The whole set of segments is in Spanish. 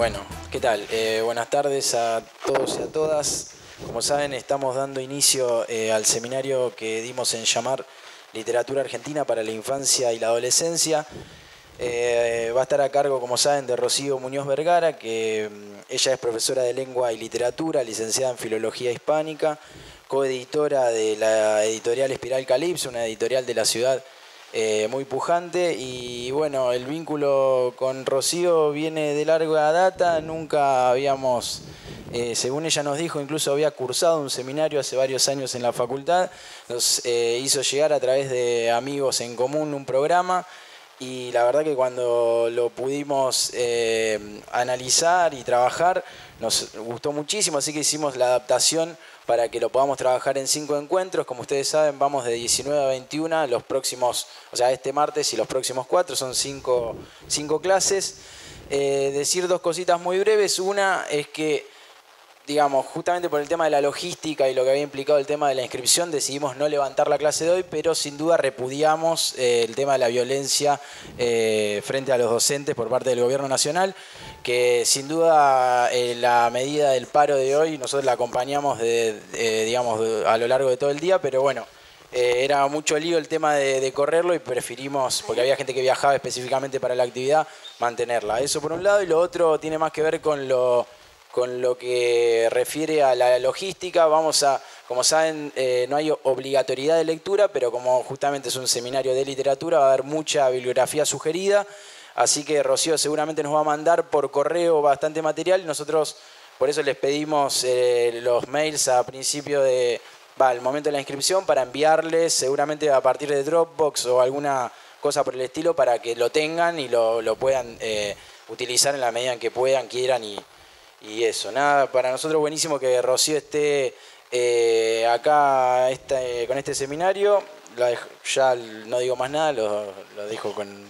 Bueno, ¿qué tal? Buenas tardes a todos y a todas. Como saben, estamos dando inicio al seminario que dimos en llamar Literatura Argentina para la Infancia y la Adolescencia. Va a estar a cargo, como saben, de Rocío Muñoz Vergara, que ella es profesora de Lengua y Literatura, licenciada en Filología Hispánica, coeditora de la editorial Espiral Calypso, una editorial de la ciudad muy pujante. Y bueno, el vínculo con Rocío viene de larga data. Nunca habíamos, según ella nos dijo, incluso había cursado un seminario hace varios años en la facultad. Nos hizo llegar a través de amigos en común un programa, y la verdad que cuando lo pudimos analizar y trabajar nos gustó muchísimo, así que hicimos la adaptación para que lo podamos trabajar en 5 encuentros. Como ustedes saben, vamos de 19 a 21, los próximos, o sea, este martes y los próximos 4, son 5 clases. Decir dos cositas muy breves. Una es que, digamos, justamente por el tema de la logística y lo que había implicado el tema de la inscripción, decidimos no levantar la clase de hoy, pero sin duda repudiamos el tema de la violencia frente a los docentes por parte del Gobierno Nacional, que sin duda la medida del paro de hoy nosotros la acompañamos digamos, a lo largo de todo el día, pero bueno, era mucho lío el tema de correrlo y preferimos, porque había gente que viajaba específicamente para la actividad, mantenerla. Eso por un lado, y lo otro tiene más que ver con lo que refiere a la logística. Vamos a, como saben, no hay obligatoriedad de lectura, pero como justamente es un seminario de literatura, va a haber mucha bibliografía sugerida. Así que Rocío seguramente nos va a mandar por correo bastante material. Nosotros por eso les pedimos los mails a principio al momento de la inscripción, para enviarles seguramente a partir de Dropbox o alguna cosa por el estilo, para que lo tengan y lo puedan utilizar en la medida en que puedan, quieran y eso. Nada, para nosotros buenísimo que Rocío esté acá con este seminario. Ya no digo más nada, lo dejo con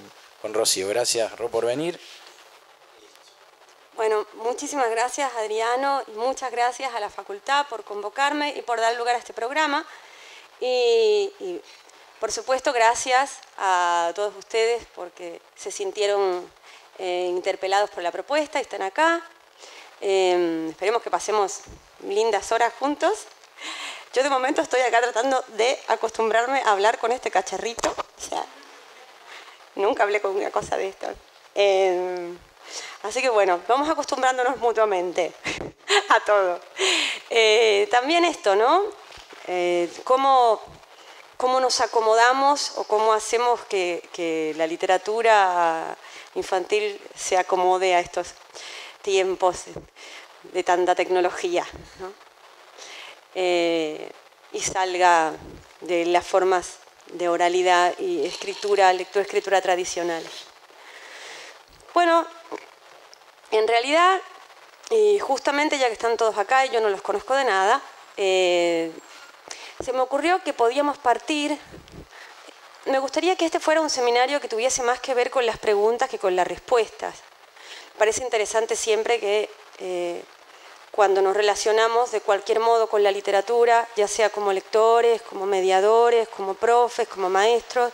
Rocío. Gracias, Ro, por venir. Bueno, muchísimas gracias, Adriano, y muchas gracias a la facultad por convocarme y por dar lugar a este programa. Y por supuesto, gracias a todos ustedes porque se sintieron interpelados por la propuesta y están acá. Esperemos que pasemos lindas horas juntos. Yo de momento estoy acá tratando de acostumbrarme a hablar con este cacharrito. O sea, nunca hablé con una cosa de esto. Así que bueno, vamos acostumbrándonos mutuamente a todo. También esto, ¿no? ¿Cómo nos acomodamos o cómo hacemos que la literatura infantil se acomode a estos tiempos de tanta tecnología, ¿no? Y salga de las formas de oralidad y escritura, lectoescritura tradicional. Bueno, en realidad, y justamente ya que están todos acá y yo no los conozco de nada, se me ocurrió que podíamos partir. Me gustaría que este fuera un seminario que tuviese más que ver con las preguntas que con las respuestas. Parece interesante siempre que cuando nos relacionamos de cualquier modo con la literatura, ya sea como lectores, como mediadores, como profes, como maestros,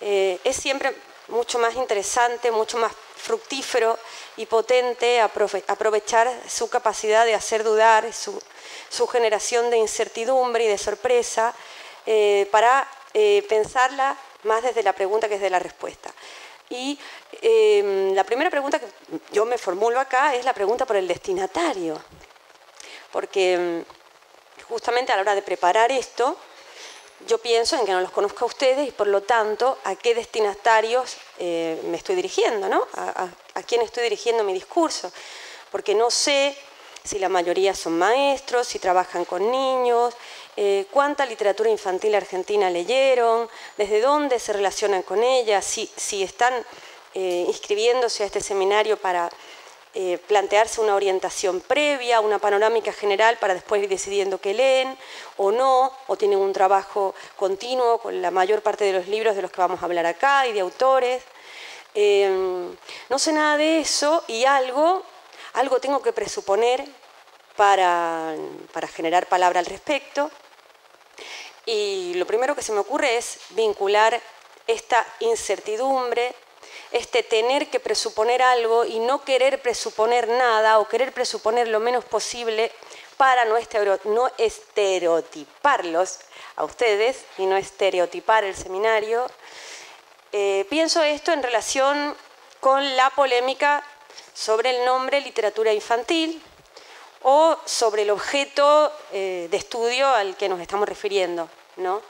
es siempre mucho más interesante, mucho más fructífero y potente aprovechar su capacidad de hacer dudar, su generación de incertidumbre y de sorpresa, para pensarla más desde la pregunta que desde la respuesta. Y la primera pregunta que yo me formulo acá es la pregunta por el destinatario, porque justamente a la hora de preparar esto, yo pienso en que no los conozco a ustedes y por lo tanto a qué destinatarios me estoy dirigiendo, ¿no? ¿A quién estoy dirigiendo mi discurso? Porque no sé si la mayoría son maestros, si trabajan con niños, cuánta literatura infantil argentina leyeron, desde dónde se relacionan con ella, si están inscribiéndose a este seminario para plantearse una orientación previa, una panorámica general para después ir decidiendo qué leen o no, o tienen un trabajo continuo con la mayor parte de los libros de los que vamos a hablar acá y de autores. No sé nada de eso y algo tengo que presuponer para generar palabra al respecto. Y lo primero que se me ocurre es vincular esta incertidumbre, tener que presuponer algo y no querer presuponer nada o querer presuponer lo menos posible para no estereotiparlos a ustedes y no estereotipar el seminario. Pienso esto en relación con la polémica sobre el nombre literatura infantil o sobre el objeto de estudio al que nos estamos refiriendo, ¿no?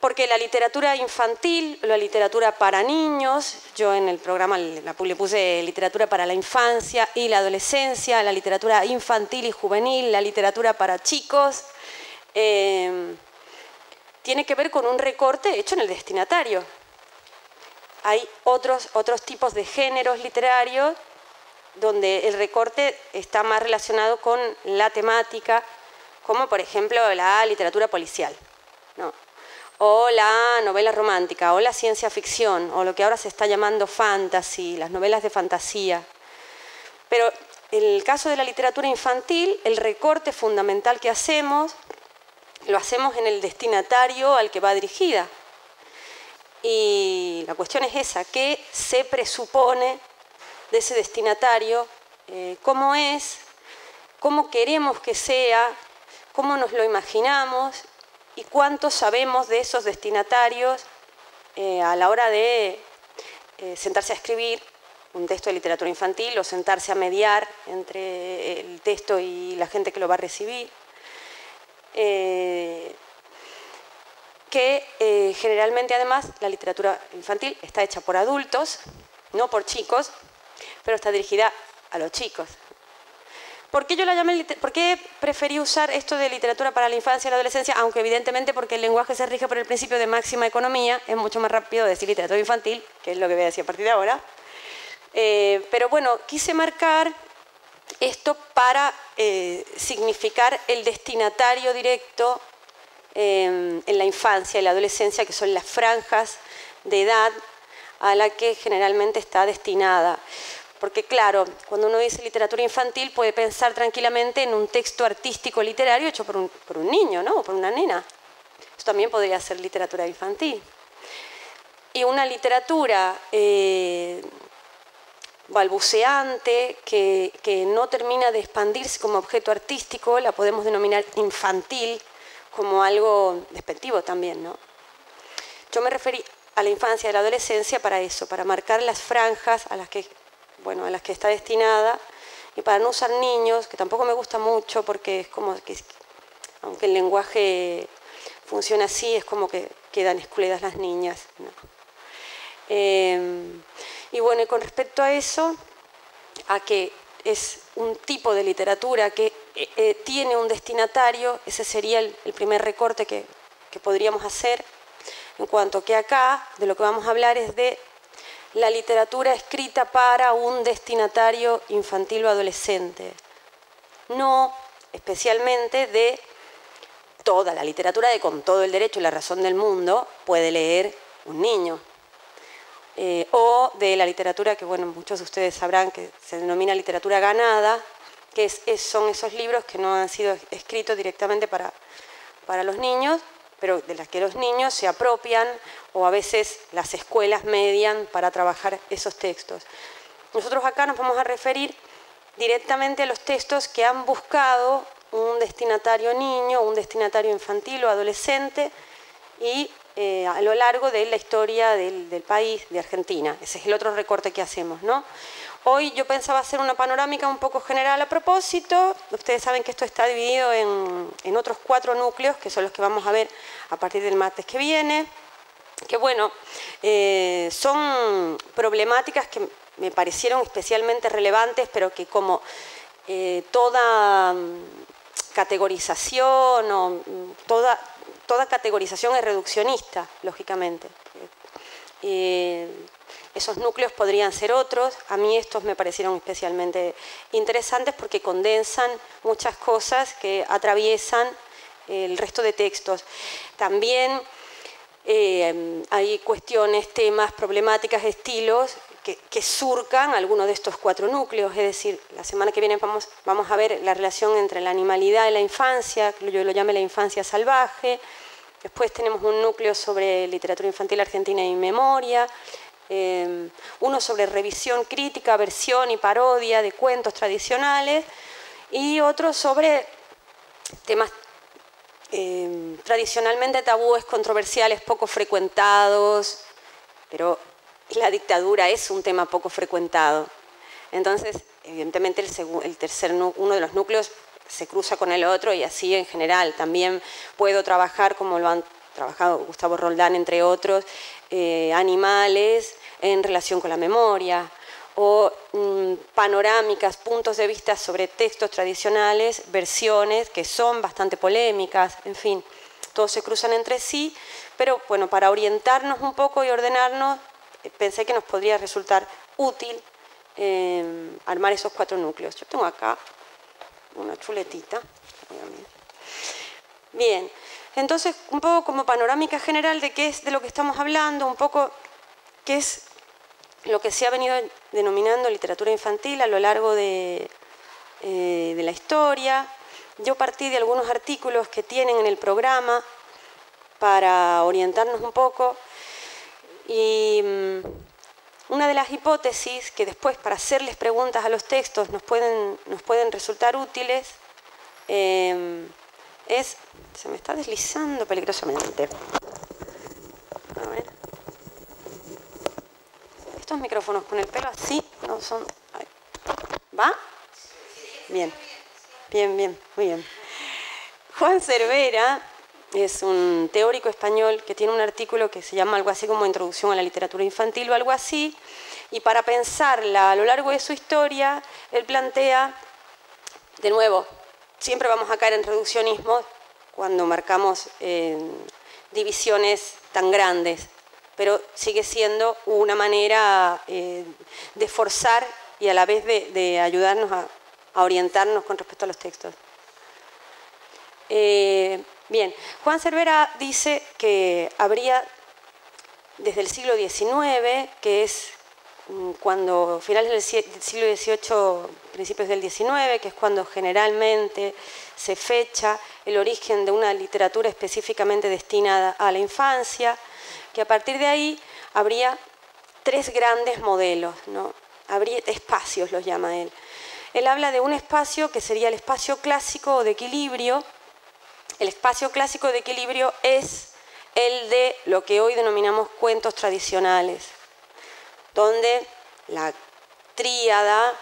Porque la literatura infantil, la literatura para niños, yo en el programa le puse literatura para la infancia y la adolescencia, la literatura infantil y juvenil, la literatura para chicos, tiene que ver con un recorte hecho en el destinatario. Hay otros tipos de géneros literarios donde el recorte está más relacionado con la temática, como por ejemplo la literatura policial, ¿no? O la novela romántica, o la ciencia ficción, o lo que ahora se está llamando fantasy, las novelas de fantasía. Pero en el caso de la literatura infantil, el recorte fundamental que hacemos, lo hacemos en el destinatario al que va dirigida. Y la cuestión es esa, ¿qué se presupone de ese destinatario? ¿Cómo es? ¿Cómo queremos que sea? ¿Cómo nos lo imaginamos? ¿Y cuánto sabemos de esos destinatarios a la hora de sentarse a escribir un texto de literatura infantil o sentarse a mediar entre el texto y la gente que lo va a recibir? Que generalmente, además, la literatura infantil está hecha por adultos, no por chicos, pero está dirigida a los chicos. ¿Por qué preferí usar esto de literatura para la infancia y la adolescencia? Aunque evidentemente porque el lenguaje se rige por el principio de máxima economía, es mucho más rápido decir literatura infantil, que es lo que voy a decir a partir de ahora. Pero bueno, quise marcar esto para significar el destinatario directo en la infancia y la adolescencia, que son las franjas de edad a la que generalmente está destinada. Porque claro, cuando uno dice literatura infantil puede pensar tranquilamente en un texto artístico literario hecho por un niño, ¿no? O por una nena. Eso también podría ser literatura infantil. Y una literatura balbuceante que no termina de expandirse como objeto artístico, la podemos denominar infantil como algo despectivo también, ¿no? Yo me referí a la infancia y a la adolescencia para eso, para marcar las franjas a las que está destinada, y para no usar niños, que tampoco me gusta mucho porque es como que, aunque el lenguaje funciona así, es como que quedan excluidas las niñas, ¿no? Y bueno, y con respecto a eso, a que es un tipo de literatura que tiene un destinatario, ese sería el primer recorte que podríamos hacer, en cuanto que acá de lo que vamos a hablar es de la literatura escrita para un destinatario infantil o adolescente, no especialmente de toda la literatura de con todo el derecho y la razón del mundo puede leer un niño, o de la literatura que, bueno, muchos de ustedes sabrán que se denomina literatura ganada, que son esos libros que no han sido escritos directamente para los niños, pero de las que los niños se apropian o a veces las escuelas median para trabajar esos textos. Nosotros acá nos vamos a referir directamente a los textos que han buscado un destinatario niño, un destinatario infantil o adolescente y a lo largo de la historia del país, de Argentina. Ese es el otro recorte que hacemos, ¿no? Hoy yo pensaba hacer una panorámica un poco general a propósito. Ustedes saben que esto está dividido en otros 4 núcleos, que son los que vamos a ver a partir del martes que viene. Que bueno, son problemáticas que me parecieron especialmente relevantes, pero que como toda categorización o toda categorización es reduccionista, lógicamente. Esos núcleos podrían ser otros. A mí estos me parecieron especialmente interesantes porque condensan muchas cosas que atraviesan el resto de textos. También hay cuestiones, temas, problemáticas, estilos que surcan algunos de estos 4 núcleos. Es decir, la semana que viene vamos a ver la relación entre la animalidad y la infancia, yo lo llamé la infancia salvaje. Después tenemos un núcleo sobre literatura infantil argentina y memoria, uno sobre revisión crítica, versión y parodia de cuentos tradicionales, y otro sobre temas tradicionalmente tabúes, controversiales, poco frecuentados, pero la dictadura es un tema poco frecuentado. Entonces, evidentemente, el tercer, uno de los núcleos se cruza con el otro y así en general. También puedo trabajar, como lo han trabajado Gustavo Roldán, entre otros, animales en relación con la memoria, o panorámicas, puntos de vista sobre textos tradicionales, versiones que son bastante polémicas, en fin, todos se cruzan entre sí, pero bueno, para orientarnos un poco y ordenarnos, pensé que nos podría resultar útil armar esos cuatro núcleos. Yo tengo acá una chuletita. Bien, entonces un poco como panorámica general de qué es de lo que estamos hablando, un poco qué es lo que se ha venido denominando literatura infantil a lo largo de la historia. Yo partí de algunos artículos que tienen en el programa para orientarnos un poco, y una de las hipótesis que después para hacerles preguntas a los textos nos pueden resultar útiles es... Se me está deslizando peligrosamente. A ver. Estos micrófonos con el pelo así no son... Ay. ¿Va? Bien. Bien, bien, muy bien. Juan Cervera es un teórico español que tiene un artículo que se llama algo así como Introducción a la literatura infantil o algo así, y para pensarla a lo largo de su historia, él plantea, de nuevo, siempre vamos a caer en reduccionismo cuando marcamos divisiones tan grandes, pero sigue siendo una manera de forzar y a la vez de ayudarnos a orientarnos con respecto a los textos. Bien, Juan Cervera dice que habría, desde el siglo XIX, que es cuando, finales del siglo XVIII, principios del XIX, que es cuando generalmente se fecha el origen de una literatura específicamente destinada a la infancia, que a partir de ahí habría tres grandes modelos, ¿no? Habría espacios, los llama él. Él habla de un espacio que sería el espacio clásico o de equilibrio. El espacio clásico de equilibrio es el de lo que hoy denominamos cuentos tradicionales, donde la tríada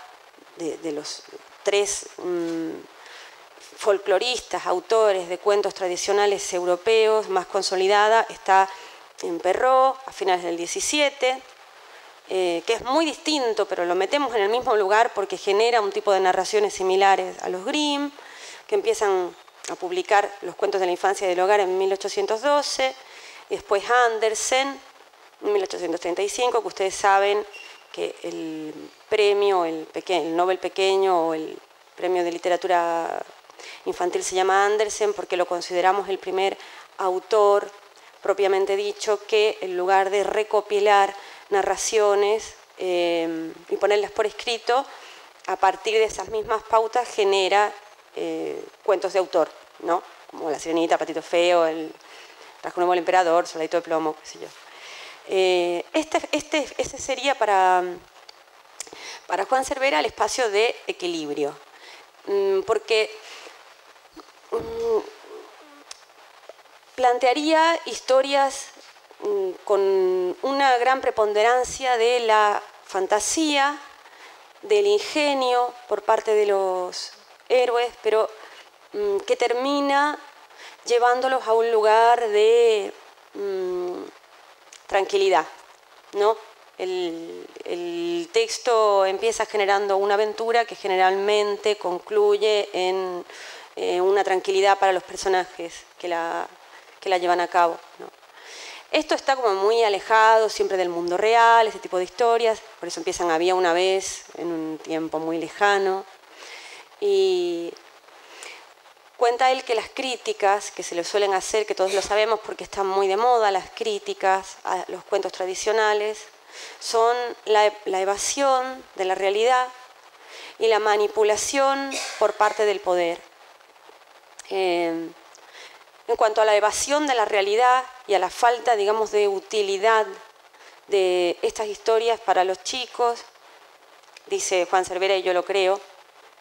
de los tres folcloristas, autores de cuentos tradicionales europeos más consolidada está en Perrault, a finales del 17, que es muy distinto, pero lo metemos en el mismo lugar porque genera un tipo de narraciones similares a los Grimm, que empiezan a publicar los cuentos de la infancia y del hogar en 1812, y después Andersen en 1835, que ustedes saben que el premio, el Nobel pequeño o el premio de literatura infantil se llama Andersen porque lo consideramos el primer autor propiamente dicho que, en lugar de recopilar narraciones y ponerlas por escrito, a partir de esas mismas pautas genera cuentos de autor, ¿no? Como La Sirenita, Patito Feo, El Rasguño del Emperador, Soldadito de Plomo, qué sé yo. Ese sería para Juan Cervera el espacio de equilibrio, porque plantearía historias con una gran preponderancia de la fantasía, del ingenio por parte de los héroes, pero que termina llevándolos a un lugar de tranquilidad, ¿no? El texto empieza generando una aventura que generalmente concluye en una tranquilidad para los personajes que la llevan a cabo, ¿no? Esto está como muy alejado siempre del mundo real, ese tipo de historias, por eso empiezan Había una vez, en un tiempo muy lejano. Y cuenta él que las críticas que se le suelen hacer, que todos lo sabemos porque están muy de moda las críticas a los cuentos tradicionales, son la evasión de la realidad y la manipulación por parte del poder. En cuanto a la evasión de la realidad y a la falta, digamos, de utilidad de estas historias para los chicos, dice Juan Cervera, y yo lo creo,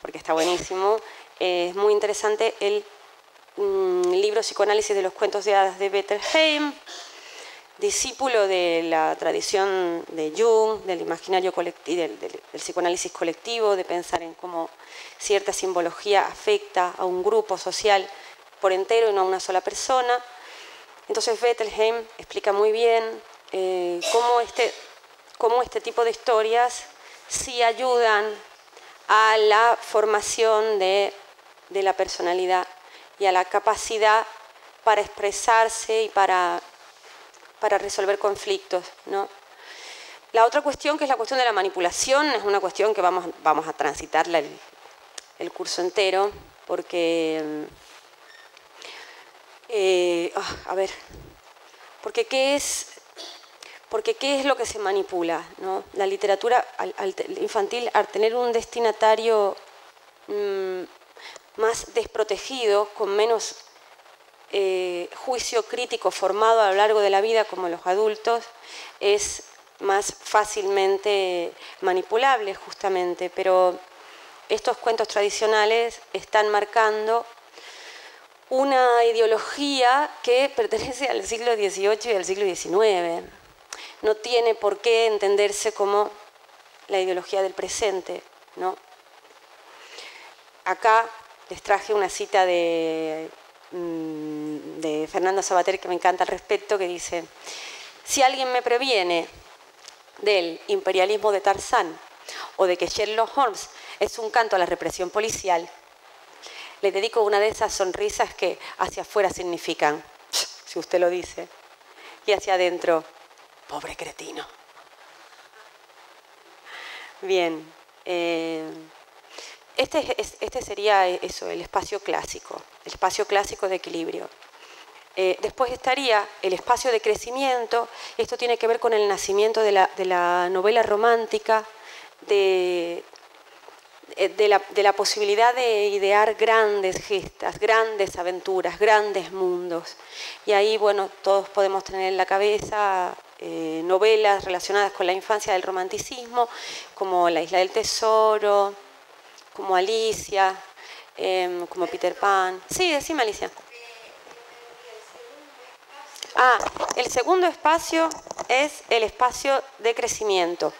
porque está buenísimo. Es muy interesante el libro Psicoanálisis de los cuentos de hadas de Bettelheim, discípulo de la tradición de Jung, del imaginario colectivo, del psicoanálisis colectivo, de pensar en cómo cierta simbología afecta a un grupo social por entero y no a una sola persona. Entonces Bettelheim explica muy bien cómo este tipo de historias sí ayudan a la formación de la personalidad y a la capacidad para expresarse y para resolver conflictos, ¿no? La otra cuestión, que es la cuestión de la manipulación, es una cuestión que vamos a transitar el curso entero, porque... ¿qué es lo que se manipula, ¿no? La literatura infantil, al tener un destinatario más desprotegido, con menos juicio crítico formado a lo largo de la vida como los adultos, es más fácilmente manipulable justamente, pero estos cuentos tradicionales están marcando una ideología que pertenece al siglo XVIII y al siglo XIX. No tiene por qué entenderse como la ideología del presente, ¿no? Acá les traje una cita de Fernando Sabater que me encanta al respecto, que dice: si alguien me previene del imperialismo de Tarzán o de que Sherlock Holmes es un canto a la represión policial, le dedico una de esas sonrisas que hacia afuera significan, si usted lo dice, y hacia adentro, pobre cretino. Bien, este sería eso, el espacio clásico de equilibrio. Después estaría el espacio de crecimiento, esto tiene que ver con el nacimiento de la novela romántica, de la posibilidad de idear grandes gestas, grandes aventuras, grandes mundos. Y ahí, bueno, todos podemos tener en la cabeza novelas relacionadas con la infancia del romanticismo, como La Isla del Tesoro, como Alicia, como Peter Pan. Sí, decime, Alicia. Ah, el segundo espacio es el espacio de crecimiento.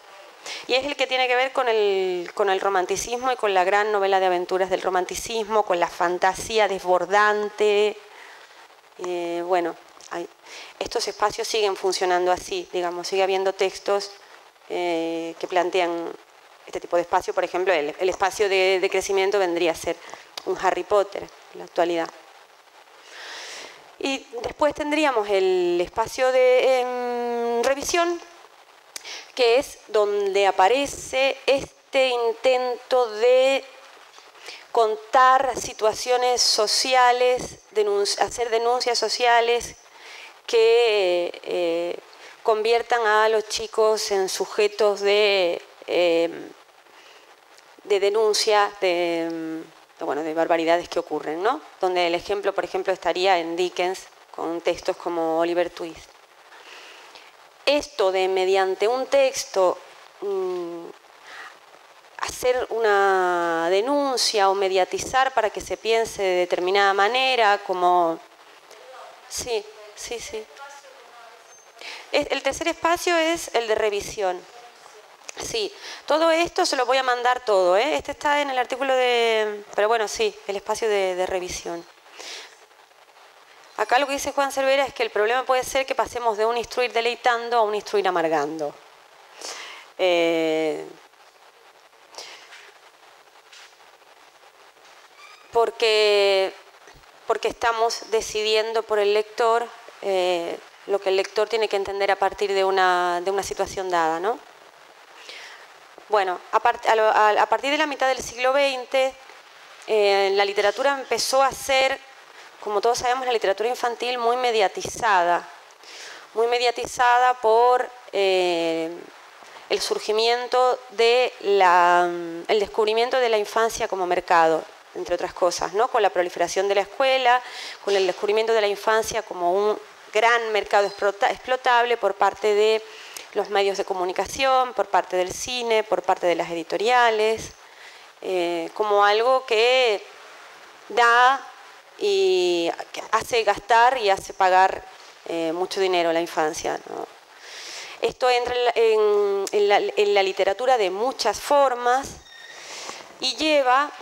Y es el que tiene que ver con el romanticismo y con la gran novela de aventuras del romanticismo, con la fantasía desbordante. Bueno, estos espacios siguen funcionando así, digamos, sigue habiendo textos que plantean este tipo de espacio. Por ejemplo, el espacio de crecimiento vendría a ser un Harry Potter en la actualidad. Y después tendríamos el espacio de revisión, que es donde aparece este intento de contar situaciones sociales, hacer denuncias sociales que conviertan a los chicos en sujetos de denuncia, bueno, de barbaridades que ocurren, ¿no? Donde el ejemplo, por ejemplo, estaría en Dickens, con textos como Oliver Twist. Esto de, mediante un texto, hacer una denuncia o mediatizar para que se piense de determinada manera, como... Sí, sí, sí. El tercer espacio es el de revisión. Sí, todo esto se lo voy a mandar todo, ¿eh? Este está en el artículo de... Pero bueno, sí, el espacio de revisión. Acá lo que dice Juan Cervera es que el problema puede ser que pasemos de un instruir deleitando a un instruir amargando. Porque estamos decidiendo por el lector lo que el lector tiene que entender a partir de una situación dada, ¿no? Bueno, a partir de la mitad del siglo XX, la literatura empezó a ser... Como todos sabemos, la literatura infantil muy mediatizada por el surgimiento el descubrimiento de la infancia como mercado, entre otras cosas, ¿no? Con la proliferación de la escuela, con el descubrimiento de la infancia como un gran mercado explotable por parte de los medios de comunicación, por parte del cine, por parte de las editoriales, como algo que da y hace gastar y hace pagar mucho dinero a la infancia, ¿no? Esto entra en la literatura de muchas formas y lleva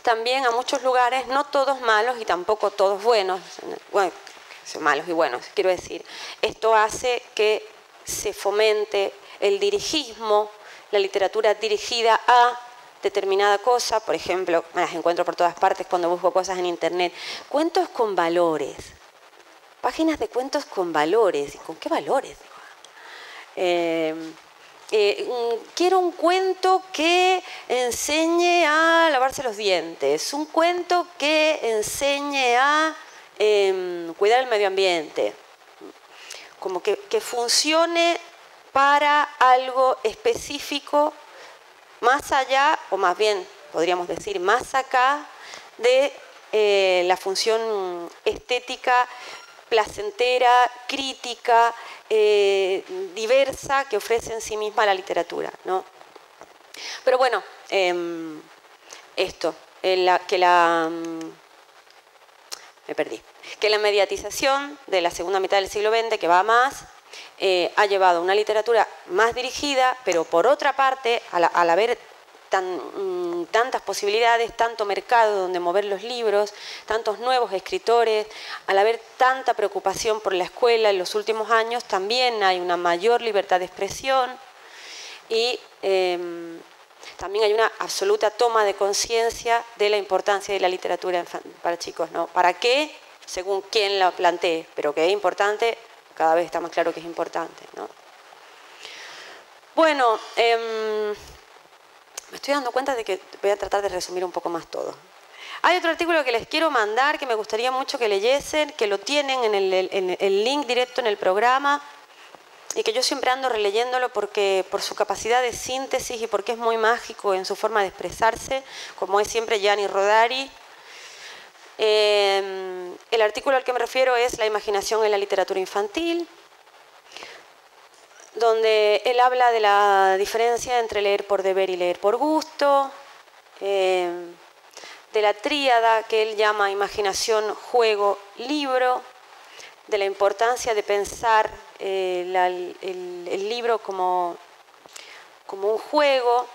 también a muchos lugares, no todos malos y tampoco todos buenos, bueno, malos y buenos, quiero decir. Esto hace que se fomente el dirigismo, la literatura dirigida a determinada cosa. Por ejemplo, me las encuentro por todas partes cuando busco cosas en internet. Cuentos con valores, páginas de cuentos con valores. ¿Y con qué valores? Quiero un cuento que enseñe a lavarse los dientes, un cuento que enseñe a cuidar el medio ambiente, como que funcione para algo específico, más allá, o más bien podríamos decir más acá, de la función estética, placentera, crítica, diversa que ofrece en sí misma la literatura, ¿no? Pero bueno, que la mediatización de la segunda mitad del siglo XX, que va a más, ha llevado a una literatura más dirigida, pero por otra parte, al haber tantas posibilidades, tanto mercado donde mover los libros, tantos nuevos escritores, al haber tanta preocupación por la escuela en los últimos años, también hay una mayor libertad de expresión y también hay una absoluta toma de conciencia de la importancia de la literatura para chicos, ¿no? ¿Para qué? Según quién la plantee, pero que es importante, cada vez está más claro que es importante, ¿no? Bueno, me estoy dando cuenta de que voy a tratar de resumir un poco más todo. Hay otro artículo que les quiero mandar, que me gustaría mucho que leyesen, que lo tienen en el link directo en el programa, y que yo siempre ando releyéndolo por su capacidad de síntesis y porque es muy mágico en su forma de expresarse, como es siempre Gianni Rodari. El artículo al que me refiero es La imaginación en la literatura infantil, donde él habla de la diferencia entre leer por deber y leer por gusto, de la tríada que él llama imaginación, juego, libro, de la importancia de pensar el libro como un juego,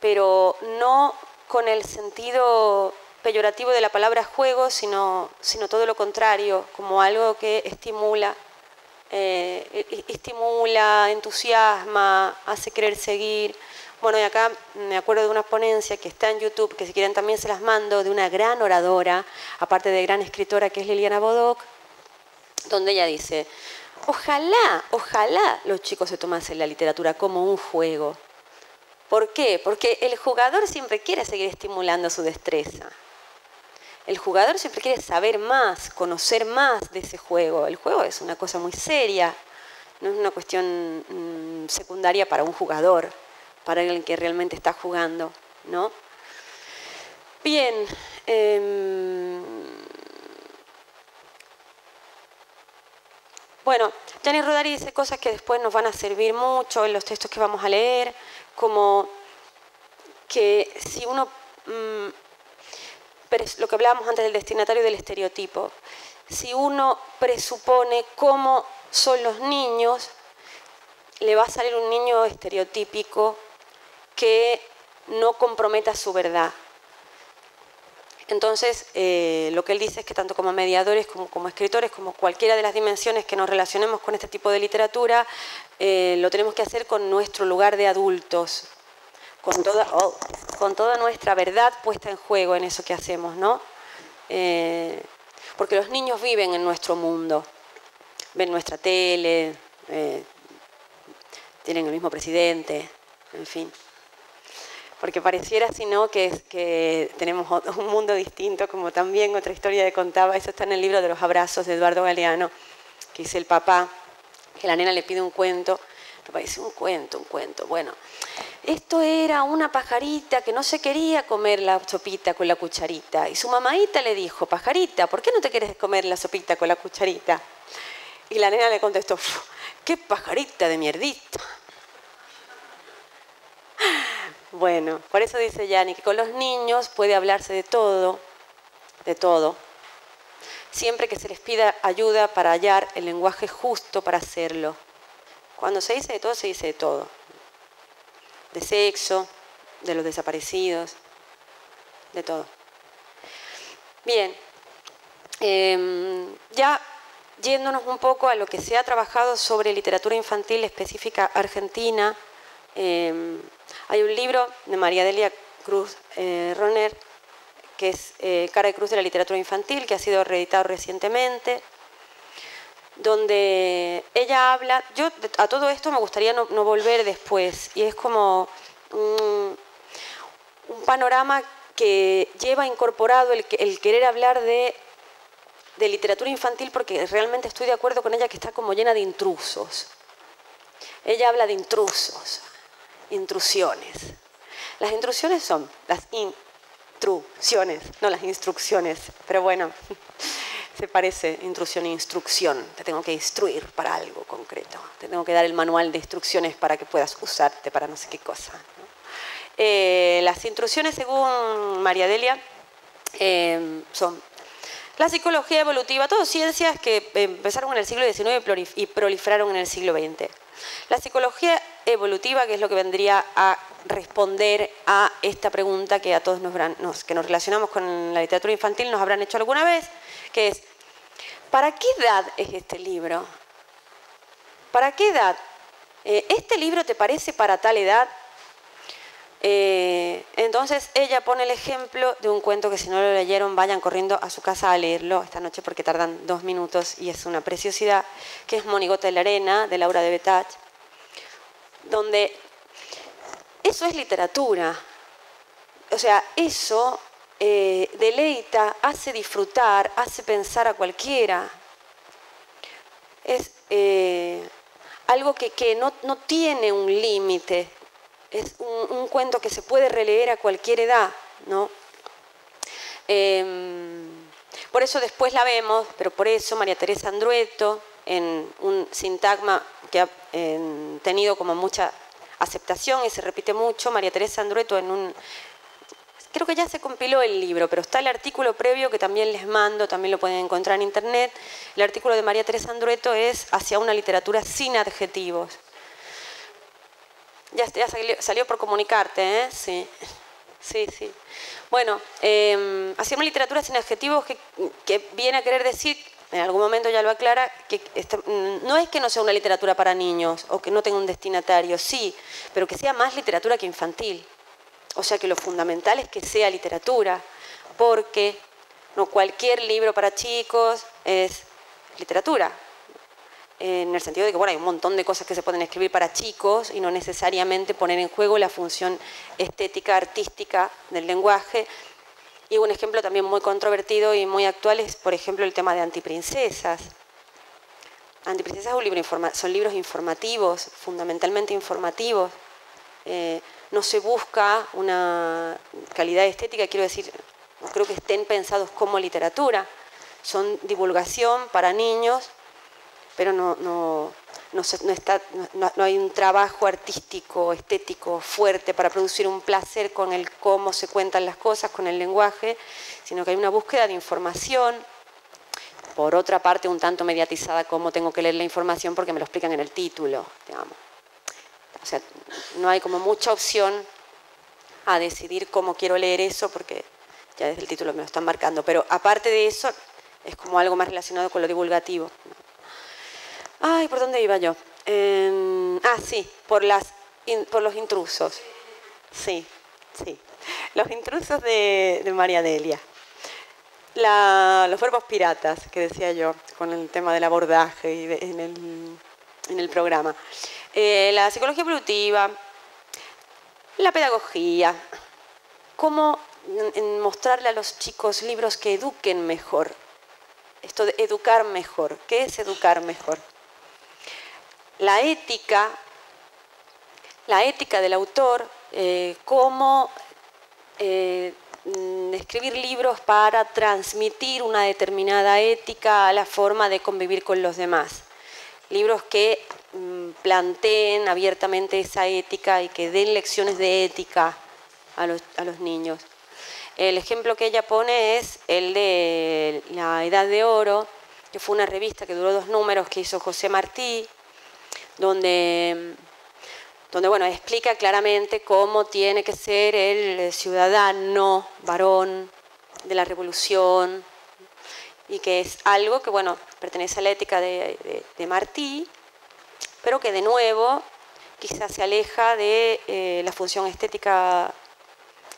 pero no con el sentido peyorativo de la palabra juego, sino todo lo contrario, como algo que estimula, entusiasma, hace querer seguir. Bueno, y acá me acuerdo de una ponencia que está en YouTube, que si quieren también se las mando, de una gran oradora, aparte de gran escritora, que es Liliana Bodoc, donde ella dice: ojalá los chicos se tomasen la literatura como un juego. ¿Por qué? Porque el jugador siempre quiere seguir estimulando su destreza. El jugador siempre quiere saber más, conocer más de ese juego. El juego es una cosa muy seria, no es una cuestión secundaria para un jugador, para el que realmente está jugando, ¿no? Bien. Bueno, Gianni Rodari dice cosas que después nos van a servir mucho en los textos que vamos a leer, como que si uno... Pero lo que hablábamos antes del destinatario y del estereotipo. Si uno presupone cómo son los niños, le va a salir un niño estereotípico que no comprometa su verdad. Entonces, lo que él dice es que tanto como mediadores, como escritores, como cualquiera de las dimensiones que nos relacionemos con este tipo de literatura, lo tenemos que hacer con nuestro lugar de adultos. Con toda nuestra verdad puesta en juego en eso que hacemos, ¿no? Porque los niños viven en nuestro mundo, ven nuestra tele, tienen el mismo presidente, en fin. Porque pareciera, si no, que tenemos un mundo distinto, como también otra historia que contaba, eso está en el libro de los abrazos de Eduardo Galeano, que dice el papá, que la nena le pide un cuento. Parece un cuento. Bueno, esto era una pajarita que no se quería comer la sopita con la cucharita. Y su mamáita le dijo: pajarita, ¿por qué no te quieres comer la sopita con la cucharita? Y la nena le contestó: ¡Qué pajarita de mierdita! Bueno, por eso dice Gianni que con los niños puede hablarse de todo, siempre que se les pida ayuda para hallar el lenguaje justo para hacerlo. Cuando se dice de todo, se dice de todo. De sexo, de los desaparecidos, de todo. Bien, ya yéndonos un poco a lo que se ha trabajado sobre literatura infantil específica argentina, hay un libro de María Delia Cruz Ronner, que es Cara de Cruz de la literatura infantil, que ha sido reeditado recientemente, donde ella habla... Yo a todo esto me gustaría no volver después, y es como un panorama que lleva incorporado el querer hablar de literatura infantil, porque realmente estoy de acuerdo con ella que está como llena de intrusos. Ella habla de intrusos, intrusiones. Las intrusiones son las intrusiones, no las instrucciones, pero bueno, se parece intrusión e instrucción. Te tengo que instruir para algo concreto, te tengo que dar el manual de instrucciones para que puedas usarte para no sé qué cosa, ¿no? Las intrusiones, según María Delia, son la psicología evolutiva, todas ciencias que empezaron en el siglo XIX y proliferaron en el siglo XX. La psicología evolutiva, que es lo que vendría a responder a esta pregunta que a todos que nos relacionamos con la literatura infantil nos habrán hecho alguna vez, que es, ¿para qué edad es este libro? ¿Para qué edad? ¿Este libro te parece para tal edad? Entonces ella pone el ejemplo de un cuento que, si no lo leyeron, vayan corriendo a su casa a leerlo esta noche porque tardan 2 minutos y es una preciosidad, que es Monigote de la Arena, de Laura Devetach, donde eso es literatura. O sea, eso deleita, hace disfrutar, hace pensar a cualquiera. Es algo que no tiene un límite. Es un cuento que se puede releer a cualquier edad, ¿no? Por eso después la vemos, pero por eso María Teresa Andruetto, en un sintagma que ha tenido como mucha aceptación y se repite mucho, María Teresa Andruetto en un... Creo que ya se compiló el libro, pero está el artículo previo que también les mando, también lo pueden encontrar en internet. El artículo de María Teresa Andruetto es Hacia una literatura sin adjetivos. Ya salió por comunicarte, ¿eh? Sí, sí, sí. Bueno, hacia una literatura sin adjetivos que viene a querer decir, en algún momento ya lo aclara, que no es que no sea una literatura para niños o que no tenga un destinatario, sí, pero que sea más literatura que infantil. O sea, que lo fundamental es que sea literatura, porque no cualquier libro para chicos es literatura. En el sentido de que, bueno, hay un montón de cosas que se pueden escribir para chicos y no necesariamente poner en juego la función estética, artística del lenguaje. Y un ejemplo también muy controvertido y muy actual es, por ejemplo, el tema de Antiprincesas. Antiprincesas es un libro son libros informativos, fundamentalmente informativos. No se busca una calidad estética, quiero decir, no creo que estén pensados como literatura. Son divulgación para niños, pero no hay un trabajo artístico, estético fuerte para producir un placer con el cómo se cuentan las cosas, con el lenguaje, sino que hay una búsqueda de información, por otra parte un tanto mediatizada como tengo que leer la información porque me lo explican en el título, digamos. O sea, no hay como mucha opción a decidir cómo quiero leer eso porque ya desde el título me lo están marcando, pero aparte de eso es como algo más relacionado con lo divulgativo. Ay, ¿por dónde iba yo? Sí, por los intrusos. Sí, sí. Los intrusos de María Delia. Los verbos piratas, que decía yo, con el tema del abordaje y en el programa. La psicología evolutiva, la pedagogía, cómo mostrarle a los chicos libros que eduquen mejor. Esto de educar mejor. ¿Qué es educar mejor? La ética del autor, cómo escribir libros para transmitir una determinada ética a la forma de convivir con los demás. Libros que planteen abiertamente esa ética y que den lecciones de ética a los niños. El ejemplo que ella pone es el de La Edad de Oro, que fue una revista que duró 2 números que hizo José Martí, donde bueno, explica claramente cómo tiene que ser el ciudadano varón de la revolución, y que es algo que bueno, pertenece a la ética de Martí, pero que de nuevo quizás se aleja de la función estética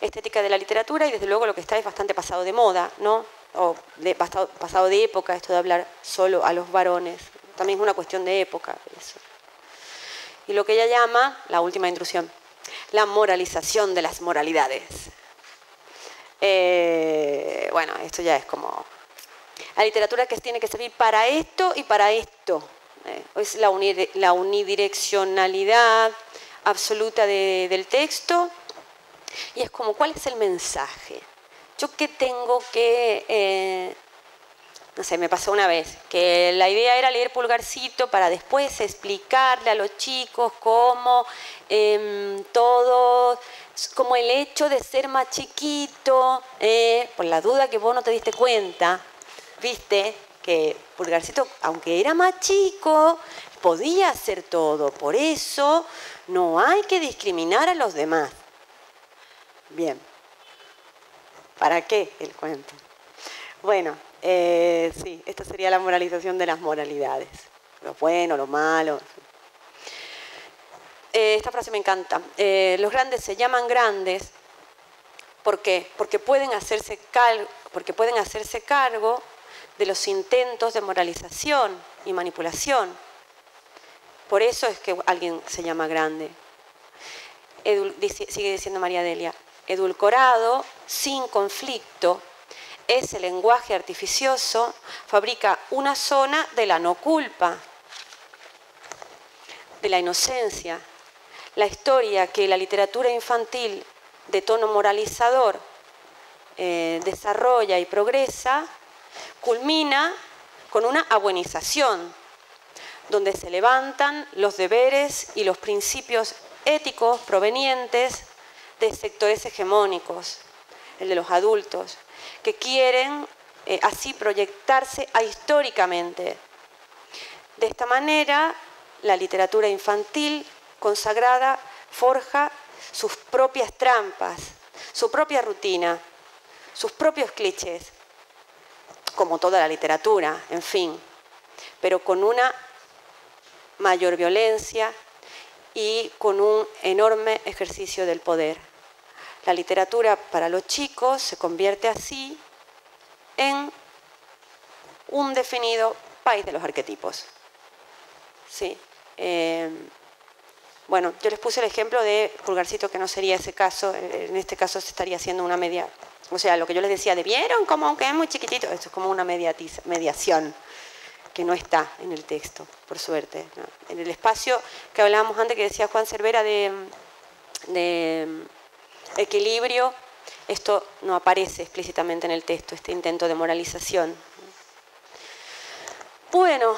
de la literatura, y desde luego lo que está es bastante pasado de moda, ¿no? O pasado de época, esto de hablar solo a los varones. También es una cuestión de época eso. Y lo que ella llama, la última intrusión, la moralización de las moralidades. Bueno, esto ya es como... La literatura que tiene que servir para esto y para esto. Es la unidireccionalidad absoluta del texto. Y es como, ¿cuál es el mensaje? Yo que tengo que... no sé, me pasó una vez que la idea era leer Pulgarcito para después explicarle a los chicos cómo todo, como el hecho de ser más chiquito, por la duda que vos no te diste cuenta, viste que Pulgarcito, aunque era más chico, podía hacer todo. Por eso no hay que discriminar a los demás. Bien. ¿Para qué el cuento? Bueno, sí, esta sería la moralización de las moralidades. Lo bueno, lo malo. Esta frase me encanta. Los grandes se llaman grandes. ¿Por qué? Porque pueden hacerse cargo de los intentos de moralización y manipulación. Por eso es que alguien se llama grande. Sigue diciendo María Delia, edulcorado, sin conflicto, es el lenguaje artificioso, fabrica una zona de la no culpa, de la inocencia. La historia que la literatura infantil de tono moralizador desarrolla y progresa, culmina con una abuenización, donde se levantan los deberes y los principios éticos provenientes de sectores hegemónicos, el de los adultos, que quieren así proyectarse ahistóricamente. De esta manera, la literatura infantil consagrada forja sus propias trampas, su propia rutina, sus propios clichés, como toda la literatura, en fin, pero con una mayor violencia y con un enorme ejercicio del poder. La literatura para los chicos se convierte así en un definido país de los arquetipos. Sí. Bueno, yo les puse el ejemplo de Pulgarcito, que no sería ese caso. En este caso se estaría haciendo una media... O sea, lo que yo les decía, ¿vieron cómo aunque es muy chiquitito? Esto es como una mediación que no está en el texto, por suerte, ¿no? En el espacio que hablábamos antes, que decía Juan Cervera de equilibrio, esto no aparece explícitamente en el texto, este intento de moralización. Bueno,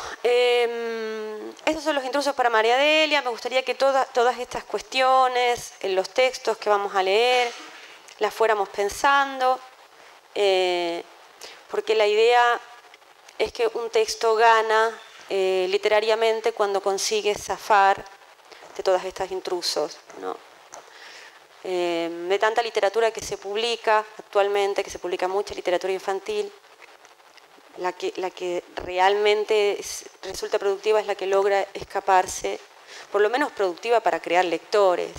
esos son los intrusos para María Delia. Me gustaría que todas estas cuestiones, en los textos que vamos a leer, las fuéramos pensando, porque la idea es que un texto gana literariamente cuando consigue zafar de todas estas intrusos, ¿no? De tanta literatura que se publica actualmente, que se publica mucha literatura infantil, la que realmente resulta productiva es la que logra escaparse, por lo menos productiva para crear lectores.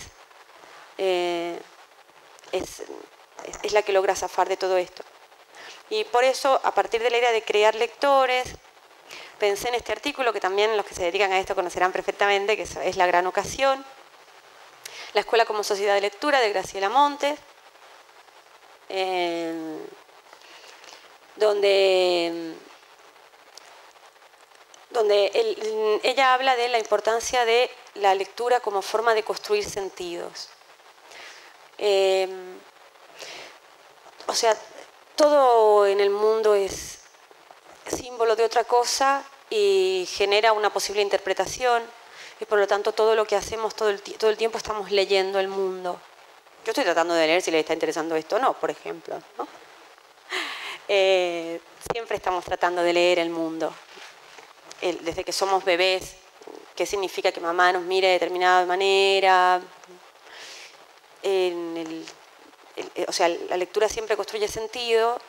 Es la que logra zafar de todo esto. Y por eso, a partir de la idea de crear lectores, pensé en este artículo, que también los que se dedican a esto conocerán perfectamente, que es La Gran Ocasión, La Escuela como Sociedad de Lectura, de Graciela Montes, donde ella habla de la importancia de la lectura como forma de construir sentidos. O sea, todo en el mundo es símbolo de otra cosa y genera una posible interpretación, y por lo tanto todo lo que hacemos, todo el tiempo estamos leyendo el mundo. Yo estoy tratando de leer si les está interesando esto o no, por ejemplo, ¿no? Siempre estamos tratando de leer el mundo. Desde que somos bebés, ¿qué significa que mamá nos mire de determinada manera? La lectura siempre construye sentido,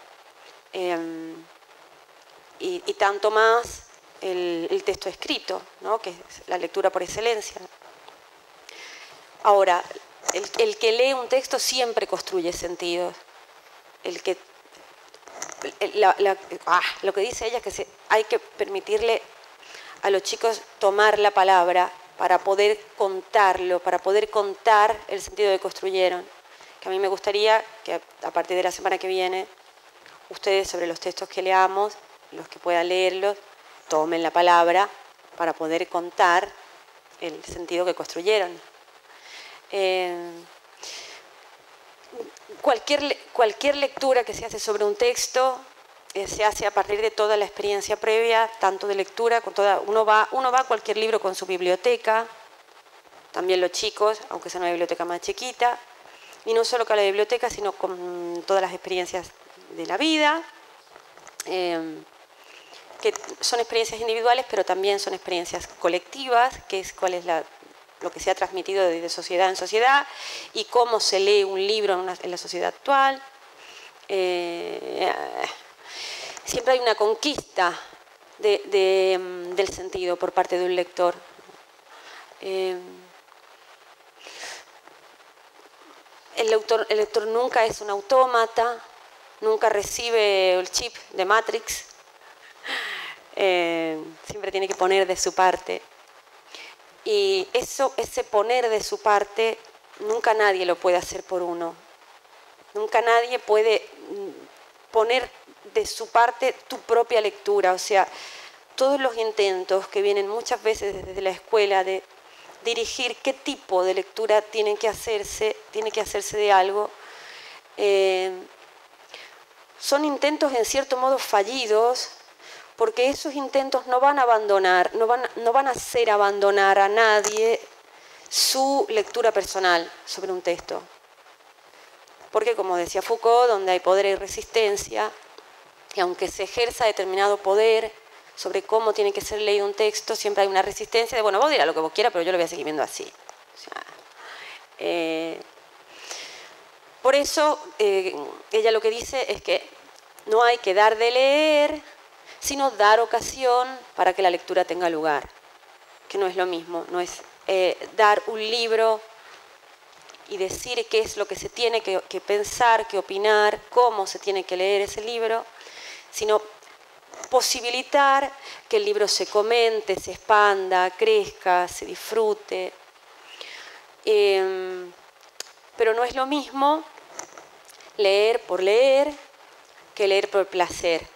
y tanto más el texto escrito, ¿no? Que es la lectura por excelencia. Ahora, el que lee un texto siempre construye sentido. Lo que dice ella es que hay que permitirle a los chicos tomar la palabra para poder contarlo, para poder contar el sentido que construyeron. Que a mí me gustaría que a partir de la semana que viene, ustedes sobre los textos que leamos, los que puedan leerlos, tomen la palabra para poder contar el sentido que construyeron. Cualquier lectura que se hace sobre un texto se hace a partir de toda la experiencia previa, tanto de lectura, uno va a cualquier libro con su biblioteca, también los chicos, aunque sea una biblioteca más chiquita, y no solo con la biblioteca, sino con todas las experiencias de la vida, que son experiencias individuales, pero también son experiencias colectivas, que es lo que se ha transmitido de sociedad en sociedad y cómo se lee un libro en la sociedad actual. Siempre hay una conquista del sentido por parte de un lector. El lector nunca es un autómata, nunca recibe el chip de Matrix, siempre tiene que poner de su parte. Y ese poner de su parte, nunca nadie lo puede hacer por uno. Nunca nadie puede poner de su parte tu propia lectura. O sea, todos los intentos que vienen muchas veces desde la escuela de dirigir qué tipo de lectura tiene que hacerse de algo, son intentos en cierto modo fallidos, porque esos intentos no van a hacer abandonar a nadie su lectura personal sobre un texto. Porque, como decía Foucault, donde hay poder y resistencia, y aunque se ejerza determinado poder sobre cómo tiene que ser leído un texto, siempre hay una resistencia de, bueno, vos dirás lo que vos quieras, pero yo lo voy a seguir viendo así. O sea, por eso, ella lo que dice es que no hay que dar de leer, sino dar ocasión para que la lectura tenga lugar, que no es lo mismo, no es dar un libro y decir qué es lo que se tiene que pensar, que opinar, cómo se tiene que leer ese libro, sino posibilitar que el libro se comente, se expanda, crezca, se disfrute. Pero no es lo mismo leer por leer que leer por placer.